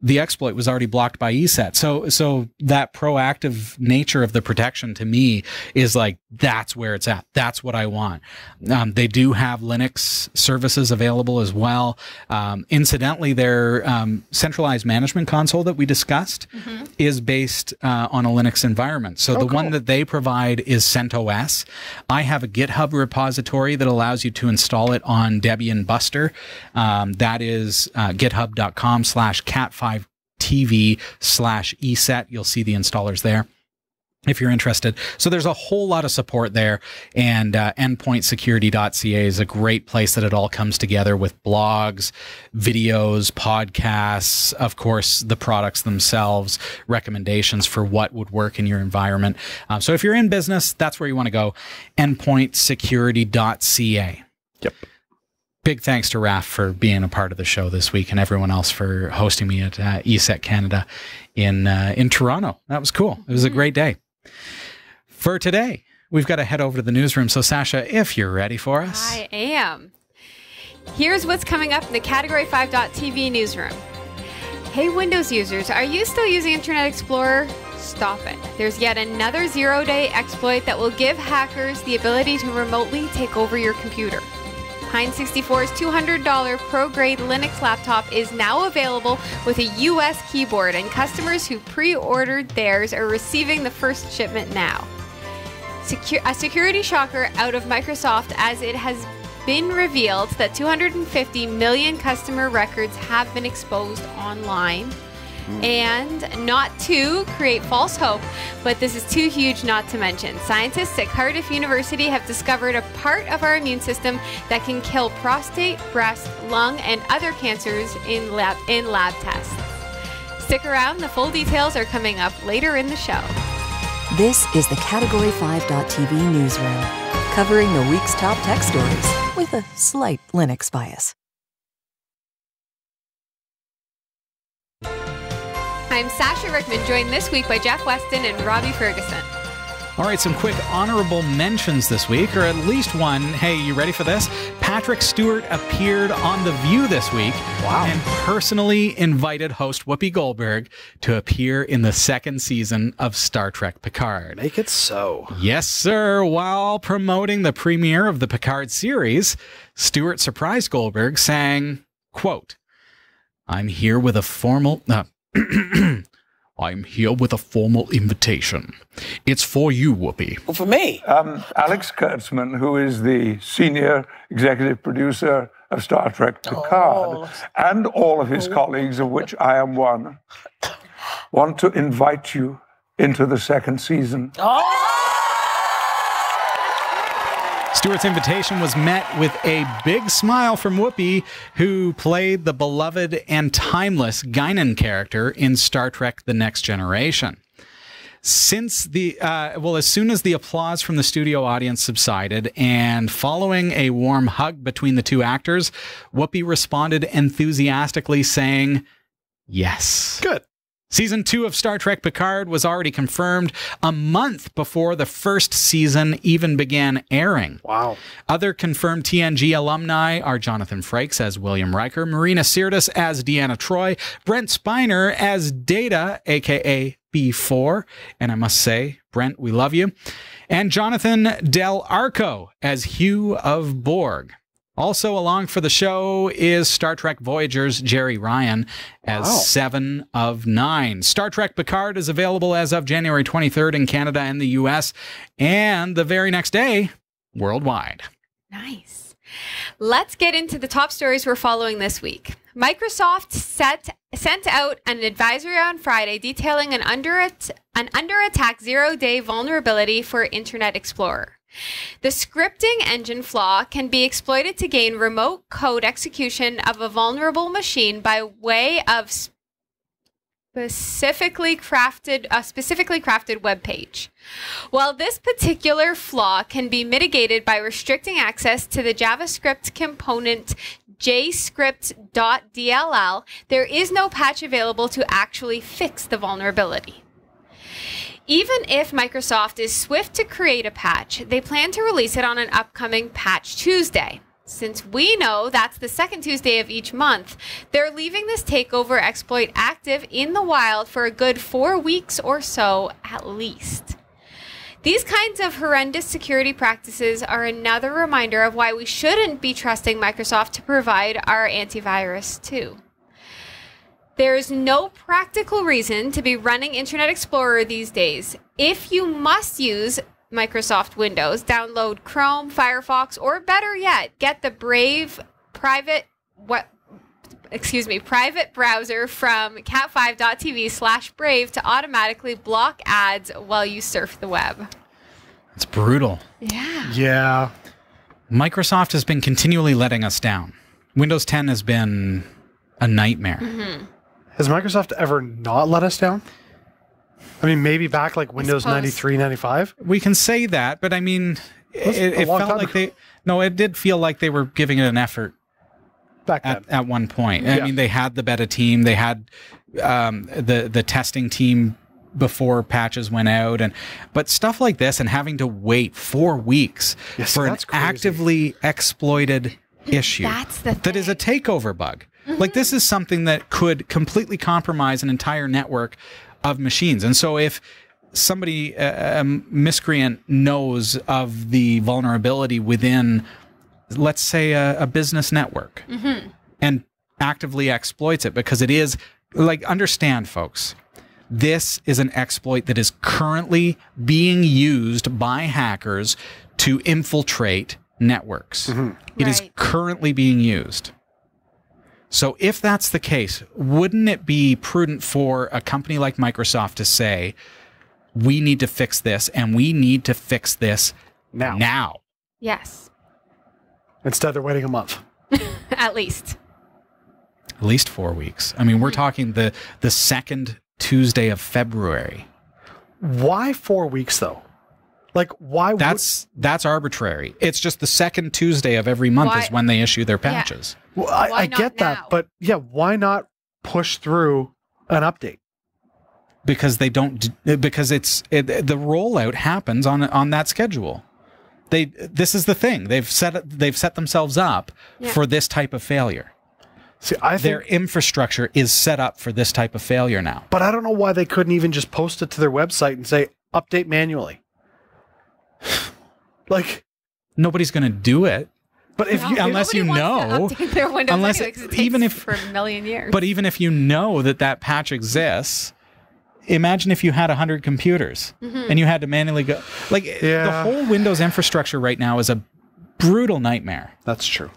the exploit was already blocked by ESET. So, so that proactive nature of the protection to me is like, that's where it's at. That's what I want. Um, they do have Linux services available as well. Um, incidentally, their um, centralized management console that we discussed mm-hmm. is based uh, on a Linux environment. So oh, the cool. one that they provide is CentOS. I have a GitHub repository that allows you to install it on Debian Buster. Um, that is uh, github dot com slash cat five T V slash ESET. You'll see the installers there if you're interested. So there's a whole lot of support there, and uh, endpoint security dot C A is a great place that it all comes together with blogs, videos, podcasts, of course, the products themselves, recommendations for what would work in your environment. Um, so if you're in business, that's where you want to go, endpoint security dot C A. Yep. Big thanks to Raf for being a part of the show this week, and everyone else for hosting me at uh, ESET Canada in uh, in Toronto. That was cool. It was a great day. For today, we've got to head over to the newsroom. So, Sasha, if you're ready for us. I am. Here's what's coming up in the Category five dot T V newsroom. Hey, Windows users, are you still using Internet Explorer? Stop it. There's yet another zero-day exploit that will give hackers the ability to remotely take over your computer. Pine sixty-four's two hundred dollar pro-grade Linux laptop is now available with a U S keyboard, and customers who pre-ordered theirs are receiving the first shipment now. Secu- a security shocker out of Microsoft, as it has been revealed that two hundred fifty million customer records have been exposed online. And not to create false hope, but this is too huge not to mention. Scientists at Cardiff University have discovered a part of our immune system that can kill prostate, breast, lung, and other cancers in lab, in lab tests. Stick around, the full details are coming up later in the show. This is the Category five dot T V newsroom, covering the week's top tech stories with a slight Linux bias. I'm Sasha Ricckman, joined this week by Jeff Weston and Robbie Ferguson. All right, some quick honorable mentions this week, or at least one. Hey, you ready for this? Patrick Stewart appeared on The View this week wow. and personally invited host Whoopi Goldberg to appear in the second season of Star Trek Picard. Make it so. Yes, sir. While promoting the premiere of the Picard series, Stewart surprised Goldberg, saying, quote, I'm here with a formal... Uh, I'm here with a formal invitation. It's for you, Whoopi. Well, for me? Um, Alex Kurtzman, who is the senior executive producer of Star Trek Picard, oh. and all of his colleagues, of which I am one, want to invite you into the second season. Oh! Stewart's invitation was met with a big smile from Whoopi, who played the beloved and timeless Guinan character in Star Trek The Next Generation. Since the, uh, well, as soon as the applause from the studio audience subsided, and following a warm hug between the two actors, Whoopi responded enthusiastically, saying, yes. Good. Season two of Star Trek Picard was already confirmed a month before the first season even began airing. Wow. Other confirmed T N G alumni are Jonathan Frakes as William Riker, Marina Sirtis as Deanna Troi, Brent Spiner as Data, a k a. B four, and I must say, Brent, we love you, and Jonathan Del Arco as Hugh of Borg. Also along for the show is Star Trek Voyager's Jerry Ryan as wow. Seven of Nine. Star Trek Picard is available as of January twenty-third in Canada and the U S, and the very next day, worldwide. Nice. Let's get into the top stories we're following this week. Microsoft set, sent out an advisory on Friday detailing an under, an under attack zero-day vulnerability for Internet Explorer. The scripting engine flaw can be exploited to gain remote code execution of a vulnerable machine by way of specifically crafted a specifically crafted web page. While this particular flaw can be mitigated by restricting access to the JavaScript component jscript.dll, there is no patch available to actually fix the vulnerability. Even if Microsoft is swift to create a patch, they plan to release it on an upcoming Patch Tuesday. Since we know that's the second Tuesday of each month, they're leaving this takeover exploit active in the wild for a good four weeks or so at least. These kinds of horrendous security practices are another reminder of why we shouldn't be trusting Microsoft to provide our antivirus too. There is no practical reason to be running Internet Explorer these days. If you must use Microsoft Windows, download Chrome, Firefox, or better yet, get the Brave private what excuse me private browser from cat five dot t v slash brave to automatically block ads while you surf the web. It's brutal. Yeah. Yeah. Microsoft has been continually letting us down. Windows ten has been a nightmare. Mm-hmm. Has Microsoft ever not let us down? I mean, maybe back like Windows ninety-three, ninety-five? We can say that, but I mean, it, it felt like they... No, it did feel like they were giving it an effort back then. At, at one point. Yeah. I mean, they had the beta team, they had um, the, the testing team before patches went out, and but stuff like this and having to wait four weeks yes, for an crazy. actively exploited issue that's the that is a takeover bug. Mm-hmm. Like, this is something that could completely compromise an entire network of machines. And so if somebody, uh, a miscreant, knows of the vulnerability within, let's say, a, a business network, mm-hmm. and actively exploits it, because it is, like, understand, folks, this is an exploit that is currently being used by hackers to infiltrate networks. Mm-hmm. It right. is currently being used. So if that's the case, wouldn't it be prudent for a company like Microsoft to say, we need to fix this, and we need to fix this now? now. Yes. Instead, they're waiting a month. At least. At least four weeks. I mean, we're talking the, the second Tuesday of February. Why four weeks, though? Like, why? That's that's arbitrary. It's just the second Tuesday of every month why? is when they issue their patches. Yeah. Well, I, I get now? that, but yeah, why not push through an update? Because they don't. Because it's it, the rollout happens on on that schedule. They this is the thing they've set they've set themselves up yeah. for this type of failure. See, I think their infrastructure is set up for this type of failure now. But I don't know why they couldn't even just post it to their website and say update manually. Like, nobody's going to do it, but if no, you, unless you know, unless anyway, it, it even if for a million years, but even if you know that that patch exists, imagine if you had a hundred computers mm-hmm. and you had to manually go. Like yeah. the whole Windows infrastructure right now is a brutal nightmare. That's true.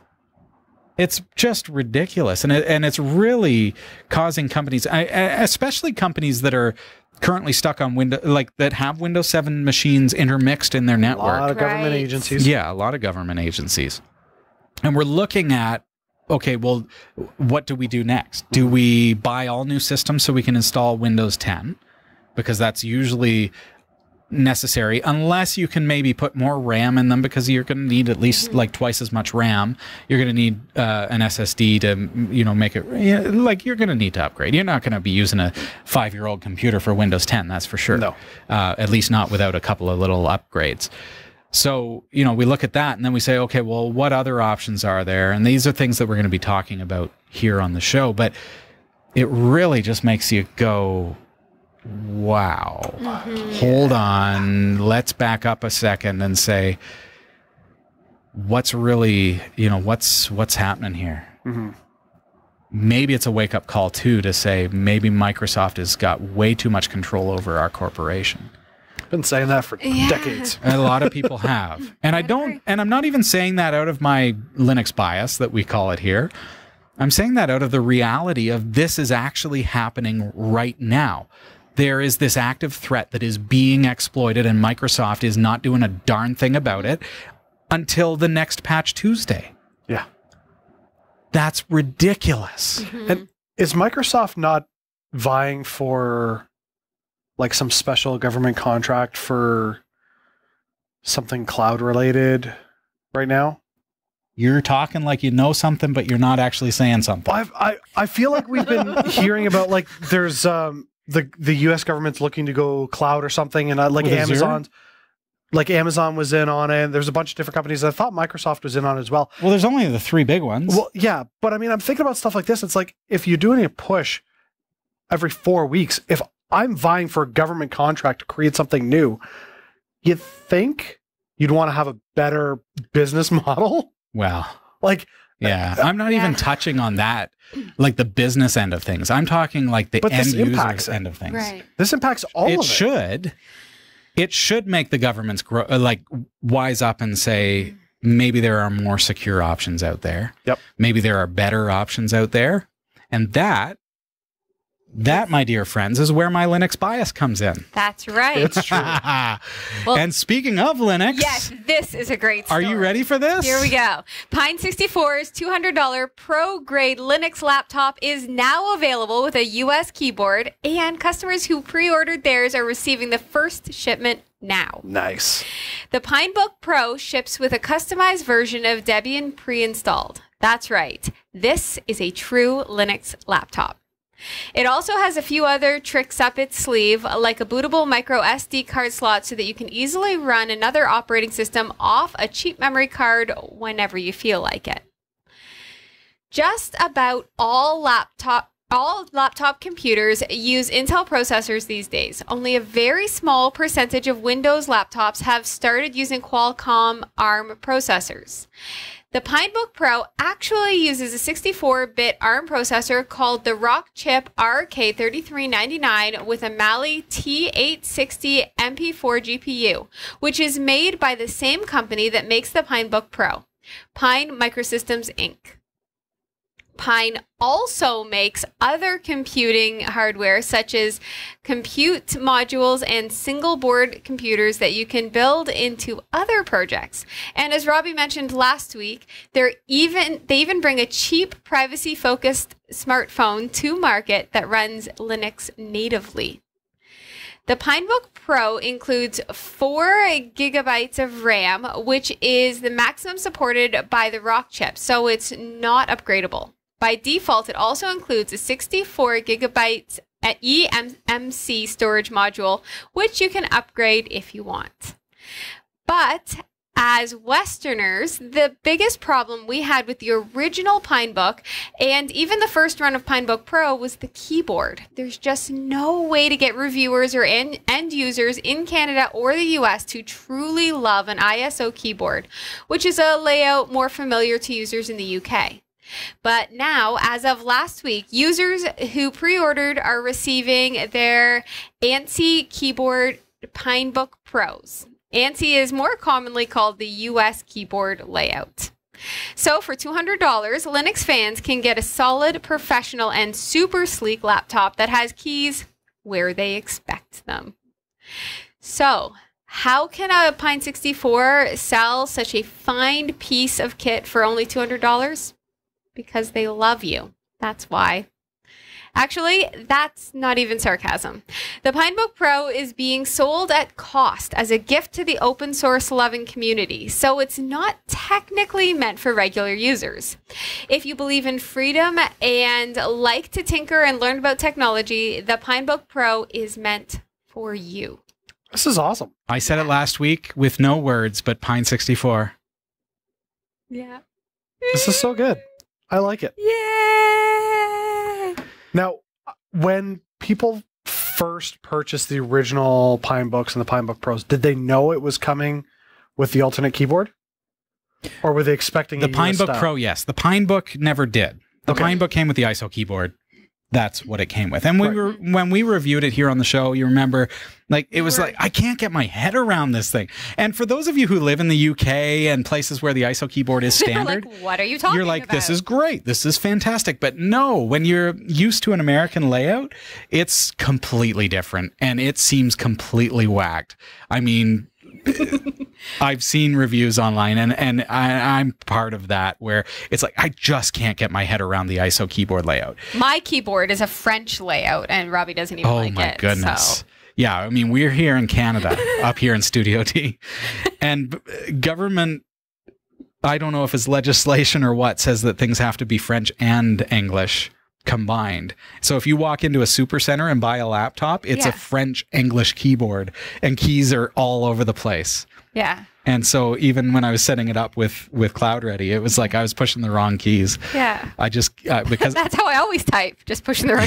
It's just ridiculous, and it, and it's really causing companies, especially companies that are currently stuck on Windows, like that have Windows seven machines intermixed in their network. A lot of government right. agencies. Yeah, a lot of government agencies. And we're looking at, okay, well, what do we do next? Do we buy all new systems so we can install Windows ten? Because that's usually necessary, unless you can maybe put more RAM in them, because you're going to need at least like twice as much RAM. You're going to need uh, an S S D to, you know, make it, you know, like you're going to need to upgrade. You're not going to be using a five-year-old computer for Windows ten, that's for sure. No. Uh, at least not without a couple of little upgrades. So, you know, we look at that and then we say, okay, well, what other options are there? And these are things that we're going to be talking about here on the show, but it really just makes you go, wow. Mm-hmm. Hold on. Let's back up a second and say, what's really, you know, what's what's happening here? Mm-hmm. Maybe it's a wake-up call, too, to say maybe Microsoft has got way too much control over our corporation. Been saying that for yeah. decades. And a lot of people have. And I don't, and I'm not even saying that out of my Linux bias that we call it here. I'm saying that out of the reality of this is actually happening right now. There is this active threat that is being exploited, and Microsoft is not doing a darn thing about it until the next Patch Tuesday. Yeah. That's ridiculous. Mm-hmm. And is Microsoft not vying for like some special government contract for something cloud related right now. You're talking like you know something, but you're not actually saying something. I've, I I feel like we've been hearing about like there's um the the U S government's looking to go cloud or something, and uh, like Amazon's. Like Amazon was in on it. There's a bunch of different companies. I thought Microsoft was in on it as well. Well, there's only the three big ones. Well, yeah. But I mean, I'm thinking about stuff like this. It's like, if you're doing a push every four weeks, if I'm vying for a government contract to create something new, you'd think you'd want to have a better business model. Well, like, yeah, I'm not even yeah. touching on that. Like the business end of things. I'm talking like the but end user end of things. Right. This impacts all it of it. It should. It should make the governments grow, like wise up and say, maybe there are more secure options out there. Yep. Maybe there are better options out there. And that, that, my dear friends, is where my Linux bias comes in. That's right. It's true. Well, and speaking of Linux. Yes, this is a great story. Are you ready for this? Here we go. Pine sixty-four's two hundred dollar pro-grade Linux laptop is now available with a U S keyboard, and customers who pre-ordered theirs are receiving the first shipment now. Nice. The Pinebook Pro ships with a customized version of Debian pre-installed. That's right. This is a true Linux laptop. It also has a few other tricks up its sleeve, like a bootable micro S D card slot so that you can easily run another operating system off a cheap memory card whenever you feel like it. Just about all laptop, all laptop computers use Intel processors these days. Only a very small percentage of Windows laptops have started using Qualcomm ARM processors. The Pinebook Pro actually uses a sixty-four bit ARM processor called the Rock Chip R K thirty-three ninety-nine with a Mali T eight sixty M P four G P U, which is made by the same company that makes the Pinebook Pro, Pine Microsystems Incorporated. Pine also makes other computing hardware such as compute modules and single board computers that you can build into other projects. And as Robbie mentioned last week, they're even they even bring a cheap privacy focused smartphone to market that runs Linux natively. The Pinebook Pro includes four gigabytes of RAM, which is the maximum supported by the Rock chip, so it's not upgradable. By default, it also includes a sixty-four gigabyte E M M C storage module, which you can upgrade if you want. But as Westerners, the biggest problem we had with the original Pinebook, and even the first run of Pinebook Pro, was the keyboard. There's just no way to get reviewers or end users in Canada or the U S to truly love an I S O keyboard, which is a layout more familiar to users in the U K. But now, as of last week, users who pre-ordered are receiving their A N S I keyboard Pinebook Pros. A N S I is more commonly called the U S keyboard layout. So for two hundred dollars, Linux fans can get a solid, professional, and super sleek laptop that has keys where they expect them. So how can a Pine sixty-four sell such a fine piece of kit for only two hundred dollars? Because they love you. That's why. Actually, that's not even sarcasm. The Pinebook Pro is being sold at cost as a gift to the open source loving community, so it's not technically meant for regular users. If you believe in freedom and like to tinker and learn about technology, the Pinebook Pro is meant for you. This is awesome. I said it last week with no words, but Pine sixty-four. Yeah. This is so good. I like it. Yeah. Now, when people first purchased the original Pinebooks and the Pinebook Pros, did they know it was coming with the alternate keyboard? Or were they expecting the Pinebook Pro? Yes. The Pinebook never did. The okay. Pinebook came with the I S O keyboard. That's what it came with. And we right. were when we reviewed it here on the show, you remember, like it was right. like, I can't get my head around this thing. And for those of you who live in the U K and places where the I S O keyboard is standard, like, what are you talking about? You're like, about? This is great. This is fantastic. But no, when you're used to an American layout, it's completely different and it seems completely whacked. I mean, I've seen reviews online, and and I, I'm part of that, where it's like, I just can't get my head around the I S O keyboard layout. My keyboard is a French layout, and Robbie doesn't even oh like it. Oh my goodness. So. Yeah, I mean, we're here in Canada, up here in Studio D, and government, I don't know if it's legislation or what, says that things have to be French and English combined. So if you walk into a super center and buy a laptop, it's yeah. a French English keyboard, and keys are all over the place. Yeah. And so even when I was setting it up with with Cloud Ready, it was like I was pushing the wrong keys. Yeah. I just uh, because that's how I always type, just pushing the wrong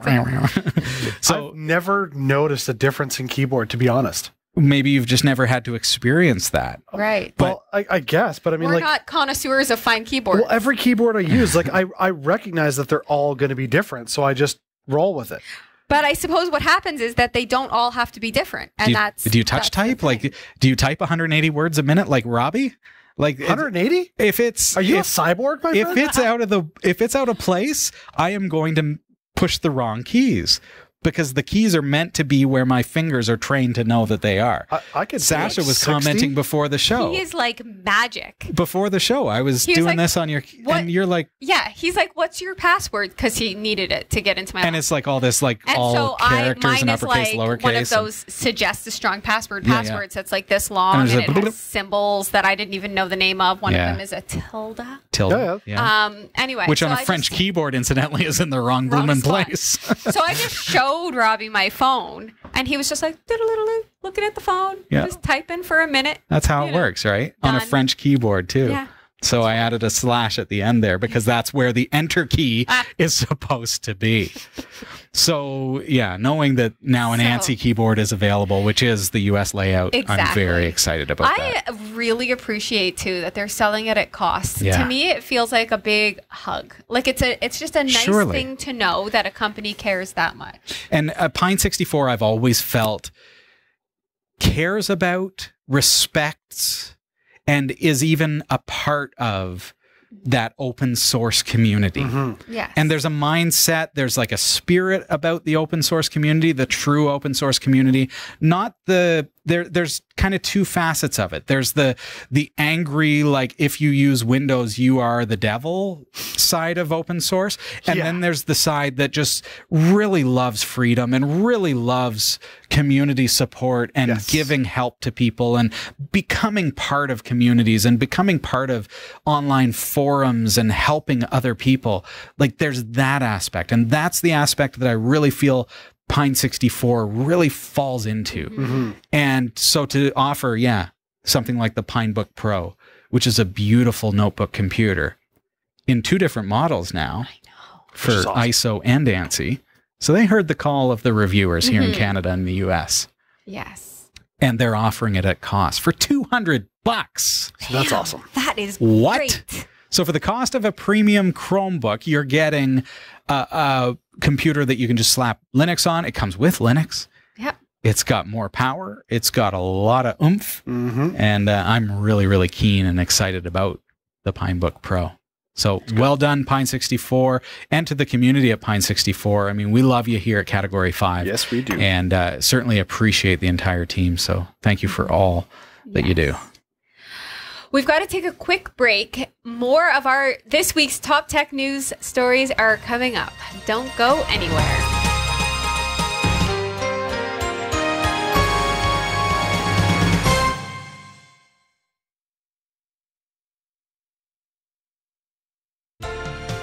keys. So I've never noticed a difference in keyboard, to be honest. Maybe you've just never had to experience that. Right. But, well, I, I guess, but I mean, we're like, not connoisseurs of fine keyboards. Well, every keyboard I use, like I, I recognize that they're all going to be different, so I just roll with it. But I suppose what happens is that they don't all have to be different, and do you, that's. Do you touch type? Like, do you type one hundred eighty words a minute, like Robbie? Like one hundred eighty? If it's are you if, a cyborg, my if friend? If it's out of the if it's out of place, I am going to push the wrong keys. Because the keys are meant to be where my fingers are trained to know that they are. I, I could Sasha like was sixty? Commenting before the show. He is like magic. Before the show, I was, was doing like, this on your, what? And you're like, yeah. He's like, "What's your password?" Because he needed it to get into my. And laptop. It's like all this, like and all so characters I, and uppercase, like lowercase. One of those and, suggest a strong password yeah, passwords yeah. that's like this long, and, and like, it bloop, has bloop. Symbols that I didn't even know the name of. One yeah. of them is a tilde. Tilde. Yeah, yeah. Um. Anyway, which so on a I French just, keyboard, incidentally, is in the wrong blooming place. So I just showed. Robbie my phone, and he was just like looking at the phone, yeah. just typing for a minute. That's how it know. Works, right? Done. On a French keyboard too. Yeah. So I added a slash at the end there because that's where the enter key ah. is supposed to be. So yeah, knowing that now an so, ANSI keyboard is available, which is the U S layout, exactly. I'm very excited about I that. I really appreciate too that they're selling it at cost. Yeah. To me, it feels like a big hug. Like it's a, it's just a nice Surely. Thing to know that a company cares that much. And uh, Pine sixty-four, I've always felt cares about, respects. And is even a part of that open source community. Mm-hmm. Yes. And there's a mindset, there's like a spirit about the open source community, the true open source community. Not the there there's kind of two facets of it. There's the the angry, like if you use Windows, you are the devil side of open source. And yeah. then there's the side that just really loves freedom and really loves community support and yes. giving help to people and becoming part of communities and becoming part of online forums and helping other people. Like there's that aspect. And that's the aspect that I really feel Pine sixty-four really falls into. Mm-hmm. And so to offer, yeah, something like the Pinebook Pro, which is a beautiful notebook computer in two different models now for awesome. I S O and ANSI. So they heard the call of the reviewers here mm-hmm. in Canada and the U S. Yes. And they're offering it at cost for two hundred bucks. So that's Damn, awesome. That is what? Great. So for the cost of a premium Chromebook, you're getting a, a computer that you can just slap Linux on. It comes with Linux. Yep. It's got more power. It's got a lot of oomph. Mm-hmm. And uh, I'm really, really keen and excited about the Pinebook Pro. So well done, Pine sixty-four, and to the community at Pine sixty-four. I mean, we love you here at Category five. Yes, we do. And uh, certainly appreciate the entire team. So thank you for all that yes. you do. We've got to take a quick break. More of our this week's top tech news stories are coming up. Don't go anywhere.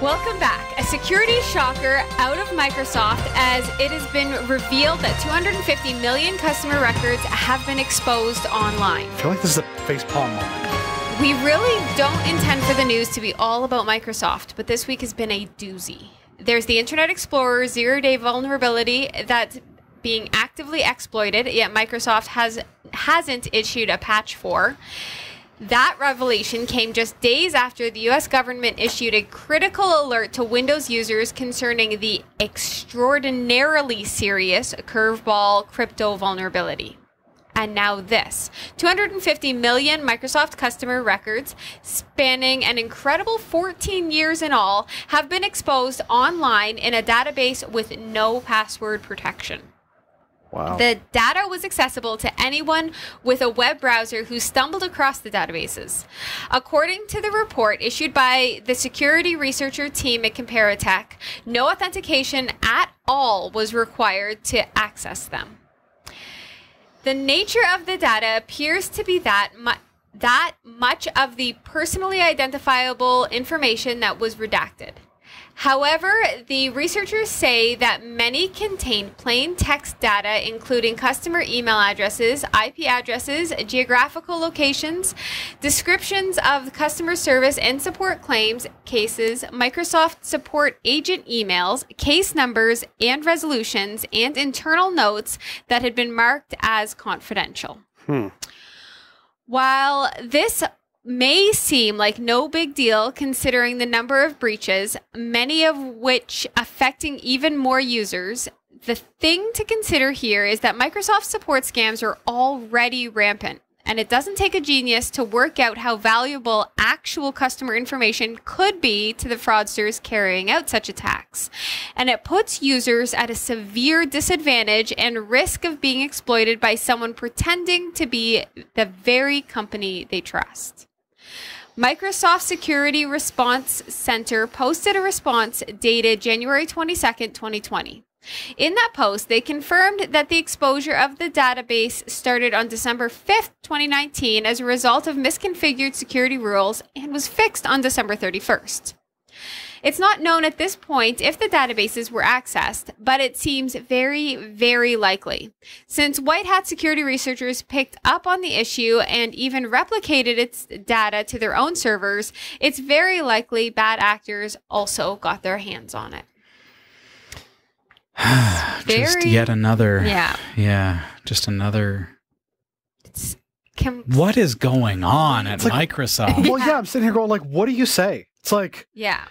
Welcome back. A security shocker out of Microsoft as it has been revealed that two hundred fifty million customer records have been exposed online. I feel like this is a facepalm moment. We really don't intend for the news to be all about Microsoft, but this week has been a doozy. There's the Internet Explorer zero-day vulnerability that's being actively exploited, yet Microsoft has, hasn't issued a patch for. That revelation came just days after the U S government issued a critical alert to Windows users concerning the extraordinarily serious curveball crypto vulnerability. And now this, two hundred fifty million Microsoft customer records, spanning an incredible fourteen years in all, have been exposed online in a database with no password protection. Wow. The data was accessible to anyone with a web browser who stumbled across the databases. According to the report issued by the security researcher team at ComparaTech, no authentication at all was required to access them. The nature of the data appears to be that mu that much of the personally identifiable information that was redacted. However, the researchers say that many contained plain text data, including customer email addresses, I P addresses, geographical locations, descriptions of customer service and support claims, cases, Microsoft support agent emails, case numbers and resolutions, and internal notes that had been marked as confidential. Hmm. While this may seem like no big deal considering the number of breaches, many of which affecting even more users, the thing to consider here is that Microsoft support scams are already rampant, and it doesn't take a genius to work out how valuable actual customer information could be to the fraudsters carrying out such attacks. And it puts users at a severe disadvantage and risk of being exploited by someone pretending to be the very company they trust. Microsoft Security Response Center posted a response dated January twenty-second, twenty twenty. In that post, they confirmed that the exposure of the database started on December fifth, twenty nineteen as a result of misconfigured security rules and was fixed on December thirty-first. It's not known at this point if the databases were accessed, but it seems very, very likely, since white hat security researchers picked up on the issue and even replicated its data to their own servers. It's very likely bad actors also got their hands on it. very, just yet another. Yeah. Yeah. Just another. It's what is going on at like, Microsoft? Well, yeah, I'm sitting here going like, what do you say? It's like, yeah.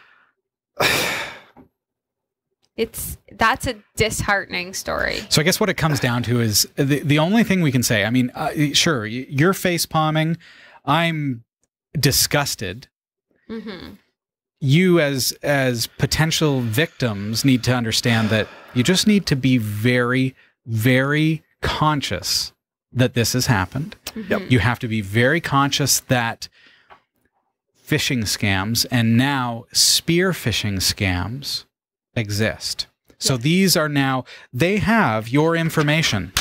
It's that's a disheartening story. So I guess what it comes down to is the the only thing we can say. I mean, uh, sure, you're face palming. I'm disgusted. Mm-hmm. You as as potential victims need to understand that you just need to be very, very conscious that this has happened. Mm-hmm. You have to be very conscious that phishing scams and now spear phishing scams exist. So yes. These are now, they have your information.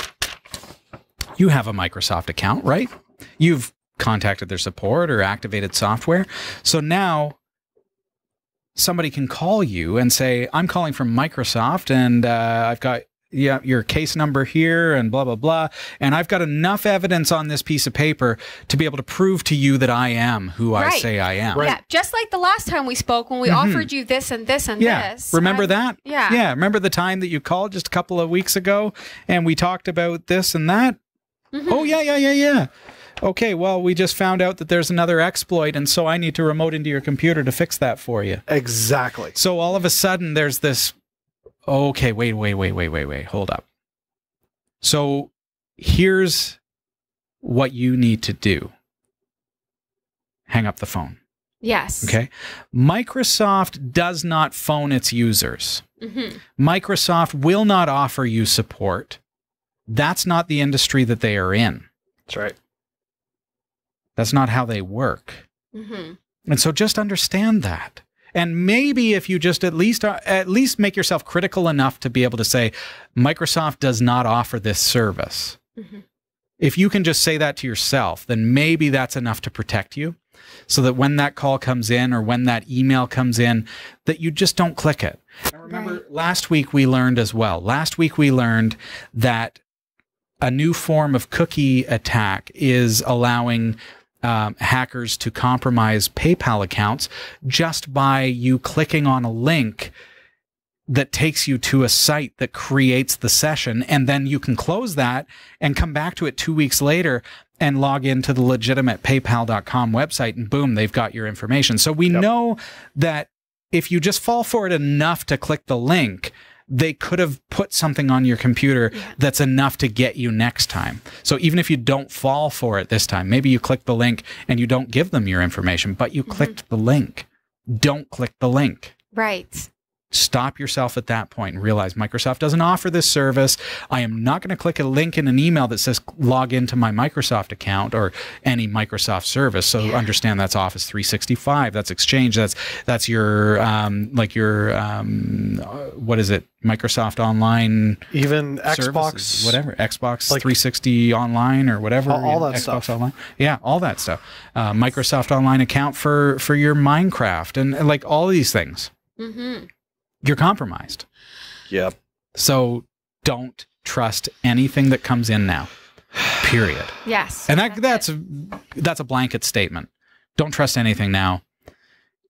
You have a Microsoft account, right? You've contacted their support or activated software. So now somebody can call you and say, I'm calling from Microsoft and uh, I've got yeah, your case number here and blah, blah, blah. And I've got enough evidence on this piece of paper to be able to prove to you that I am who right. I say I am. Right. Yeah, just like the last time we spoke when we mm-hmm. offered you this and this and yeah. this. Remember I, that? Yeah. Yeah. Remember the time that you called just a couple of weeks ago and we talked about this and that? Mm-hmm. Oh, yeah, yeah, yeah, yeah. Okay, well, we just found out that there's another exploit, and so I need to remote into your computer to fix that for you. Exactly. So all of a sudden, there's this... Okay, wait, wait, wait, wait, wait, wait. Hold up. So here's what you need to do. Hang up the phone. Yes. Okay. Microsoft does not phone its users. Mm-hmm. Microsoft will not offer you support. That's not the industry that they are in. That's right. That's not how they work. Mm-hmm. And so just understand that. And maybe if you just at least at least make yourself critical enough to be able to say, Microsoft does not offer this service. Mm-hmm. If you can just say that to yourself, then maybe that's enough to protect you so that when that call comes in or when that email comes in, that you just don't click it. And remember, right. last week we learned as well. Last week we learned that a new form of cookie attack is allowing Um, hackers to compromise PayPal accounts just by you clicking on a link that takes you to a site that creates the session, and then you can close that and come back to it two weeks later and log into the legitimate PayPal dot com website, and boom, they've got your information. So we yep. know that if you just fall for it enough to click the link, they could have put something on your computer yeah. that's enough to get you next time. So even if you don't fall for it this time, maybe you click the link and you don't give them your information, but you mm-hmm. clicked the link. Don't click the link. Right. Stop yourself at that point and realize Microsoft doesn't offer this service. I am not going to click a link in an email that says log into my Microsoft account or any Microsoft service. So yeah. Understand that's Office three sixty-five, that's Exchange, that's that's your um, like your um, what is it? Microsoft Online, even Xbox, whatever, Xbox like, three sixty Online or whatever, all, all that Xbox stuff. Online, yeah, all that stuff. Uh, Microsoft Online account for for your Minecraft and, and like all these things. Mm-hmm. You're compromised. Yep. So don't trust anything that comes in now. Period. Yes. And that that's a, that's a blanket statement. Don't trust anything now.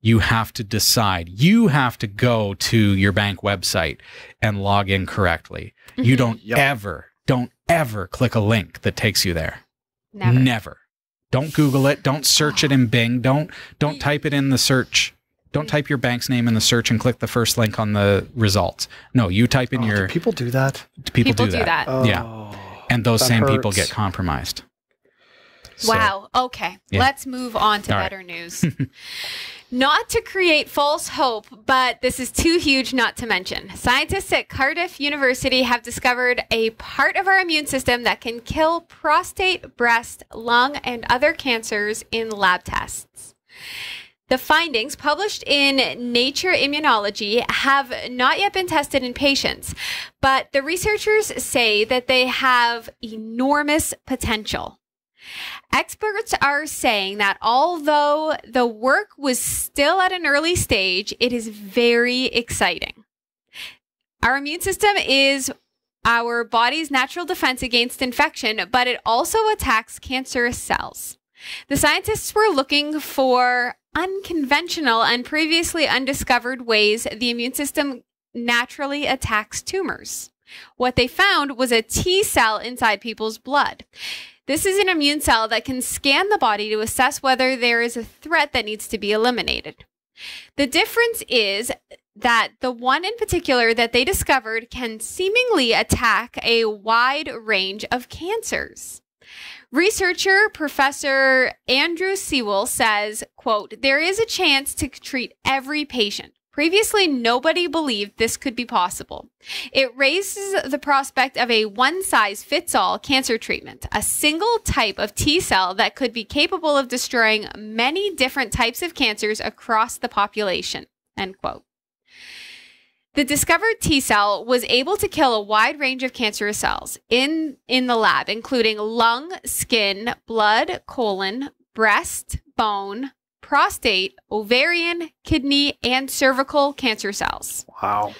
You have to decide. You have to go to your bank website and log in correctly. You don't yep. ever, don't ever click a link that takes you there. Never. Never. Don't Google it. Don't search it in Bing. Don't don't type it in the search. Don't type your bank's name in the search and click the first link on the results. No, you type in oh, your... Do people do that? People, people do that. Do that. Oh, yeah. And those same hurts. people get compromised. Wow. So, okay. Yeah. Let's move on to All better right. news. Not to create false hope, but this is too huge not to mention. Scientists at Cardiff University have discovered a part of our immune system that can kill prostate, breast, lung, and other cancers in lab tests. The findings, published in Nature Immunology, have not yet been tested in patients, but the researchers say that they have enormous potential. Experts are saying that although the work was still at an early stage, it is very exciting. Our immune system is our body's natural defense against infection, but it also attacks cancerous cells. The scientists were looking for unconventional and previously undiscovered ways the immune system naturally attacks tumors. What they found was a T cell inside people's blood. This is an immune cell that can scan the body to assess whether there is a threat that needs to be eliminated. The difference is that the one in particular that they discovered can seemingly attack a wide range of cancers. Researcher Professor Andrew Sewell says, quote, "There is a chance to treat every patient. Previously, nobody believed this could be possible. It raises the prospect of a one-size-fits-all cancer treatment, a single type of T cell that could be capable of destroying many different types of cancers across the population," end quote. The discovered T cell was able to kill a wide range of cancerous cells in, in the lab, including lung, skin, blood, colon, breast, bone, prostate, ovarian, kidney, and cervical cancer cells. Wow.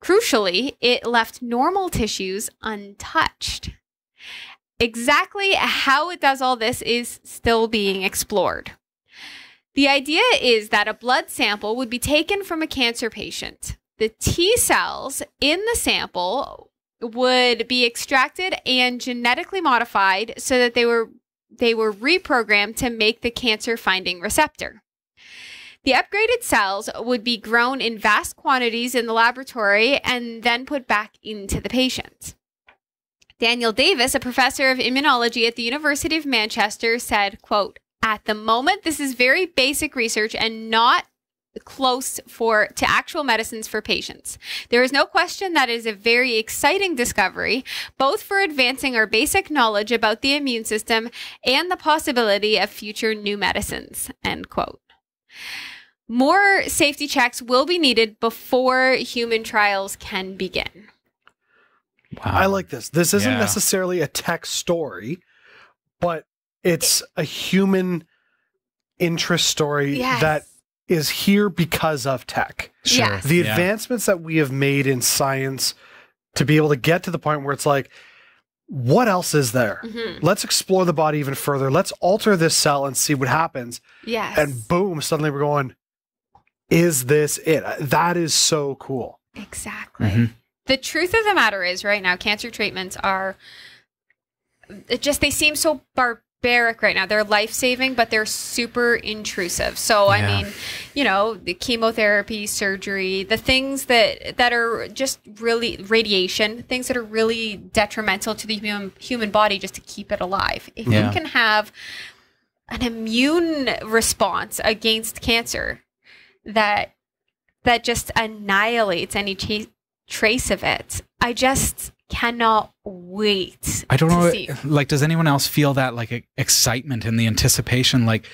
Crucially, it left normal tissues untouched. Exactly how it does all this is still being explored. The idea is that a blood sample would be taken from a cancer patient. The T cells in the sample would be extracted and genetically modified so that they were they were reprogrammed to make the cancer-finding receptor. The upgraded cells would be grown in vast quantities in the laboratory and then put back into the patient. Daniel Davis, a professor of immunology at the University of Manchester, said, quote, "At the moment, this is very basic research and not close for to actual medicines for patients. There is no question that it is a very exciting discovery, both for advancing our basic knowledge about the immune system and the possibility of future new medicines," end quote. More safety checks will be needed before human trials can begin. Wow. I like this. This isn't yeah. necessarily a tech story, but it's it, a human interest story yes. that is here because of tech. Sure. Yes. The advancements yeah. that we have made in science to be able to get to the point where it's like, what else is there? Mm-hmm. Let's explore the body even further. Let's alter this cell and see what happens. Yes. And boom, suddenly we're going, is this it? That is so cool. Exactly. Mm-hmm. The truth of the matter is right now, cancer treatments are it just, they seem so barbaric. Barrack right now. They're life-saving, but they're super intrusive. So, yeah. I mean, you know, the chemotherapy, surgery, the things that, that are just really radiation, things that are really detrimental to the human, human body just to keep it alive. If yeah. you can have an immune response against cancer that that just annihilates any ch trace of it. I just cannot wait. I don't know. See. Like, does anyone else feel that like excitement and the anticipation? Like,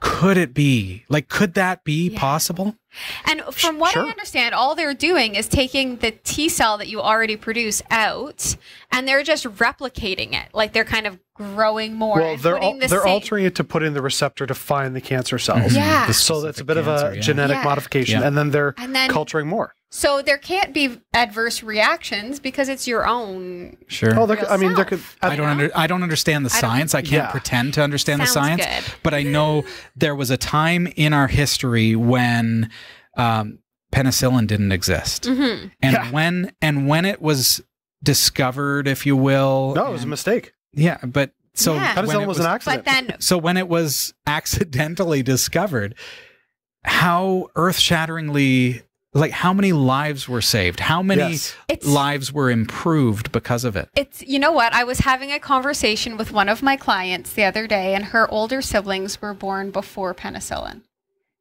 could it be? Like, could that be yeah. possible? And from what sure. I understand, all they're doing is taking the T cell that you already produce out, and they're just replicating it. Like, they're kind of growing more. Well, and they're al the they're same. altering it to put in the receptor to find the cancer cells. Yeah. The so that's a bit cancer, of a yeah. genetic yeah. modification, yeah. and then they're and then, culturing more. So there can't be adverse reactions because it's your own. Sure. Oh, I mean, there could. I, I don't. Under, I don't understand the I science. I can't yeah. pretend to understand Sounds the science. Good. But I know there was a time in our history when um, penicillin didn't exist, mm-hmm. and yeah. when and when it was discovered, if you will. No, it was and, a mistake. Yeah, but so yeah. penicillin was, was an accident. But then, so when it was accidentally discovered, how earth-shatteringly. Like, how many lives were saved? How many yes. lives were improved because of it? It's, you know what? I was having a conversation with one of my clients the other day, and her older siblings were born before penicillin.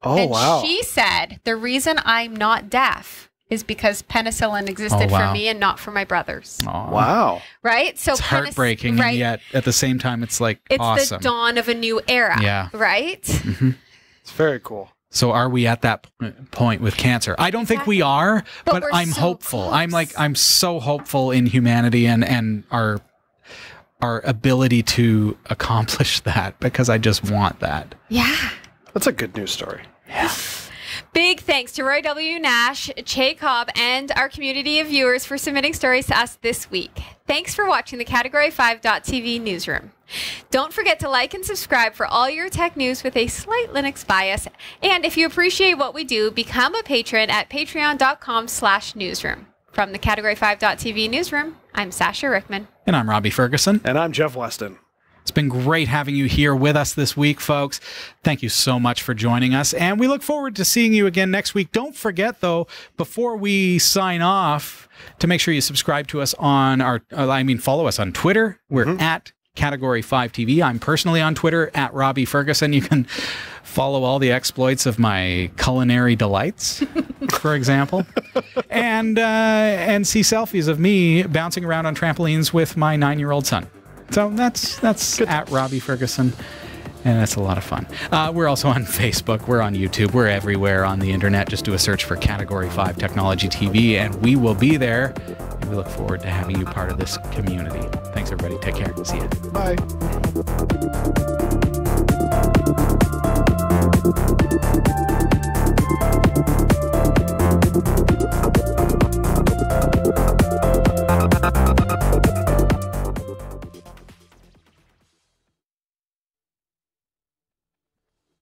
Oh, and wow. she said, the reason I'm not deaf is because penicillin existed oh, wow. for me and not for my brothers. Oh, wow. Right? So it's heartbreaking, right? And yet at the same time, it's like it's awesome. It's the dawn of a new era, yeah. right? Mm-hmm. It's very cool. So are we at that point with cancer? I don't exactly. think we are, but, but I'm so hopeful. Close. I'm like, I'm so hopeful in humanity and, and our, our ability to accomplish that, because I just want that. Yeah. That's a good news story. Yeah. Big thanks to Roy W. Nash, Che Cobb, and our community of viewers for submitting stories to us this week. Thanks for watching the Category five dot T V newsroom. Don't forget to like and subscribe for all your tech news with a slight Linux bias. And if you appreciate what we do, become a patron at patreon dot com slash newsroom. From the Category five dot T V newsroom, I'm Sasha Ricckman. And I'm Robbie Ferguson. And I'm Jeff Weston. It's been great having you here with us this week, folks. Thank you so much for joining us, and we look forward to seeing you again next week. Don't forget, though, before we sign off, to make sure you subscribe to us on our, uh, I mean, follow us on Twitter. We're mm-hmm. at Category five T V. I'm personally on Twitter, at Robbie Ferguson. You can follow all the exploits of my culinary delights, for example, and, uh, and see selfies of me bouncing around on trampolines with my nine-year-old son. So that's that's Good. at Robbie Ferguson, and that's a lot of fun. Uh, we're also on Facebook. We're on YouTube. We're everywhere on the internet. Just do a search for Category five Technology T V, and we will be there. And we look forward to having you part of this community. Thanks, everybody. Take care. See ya. Bye.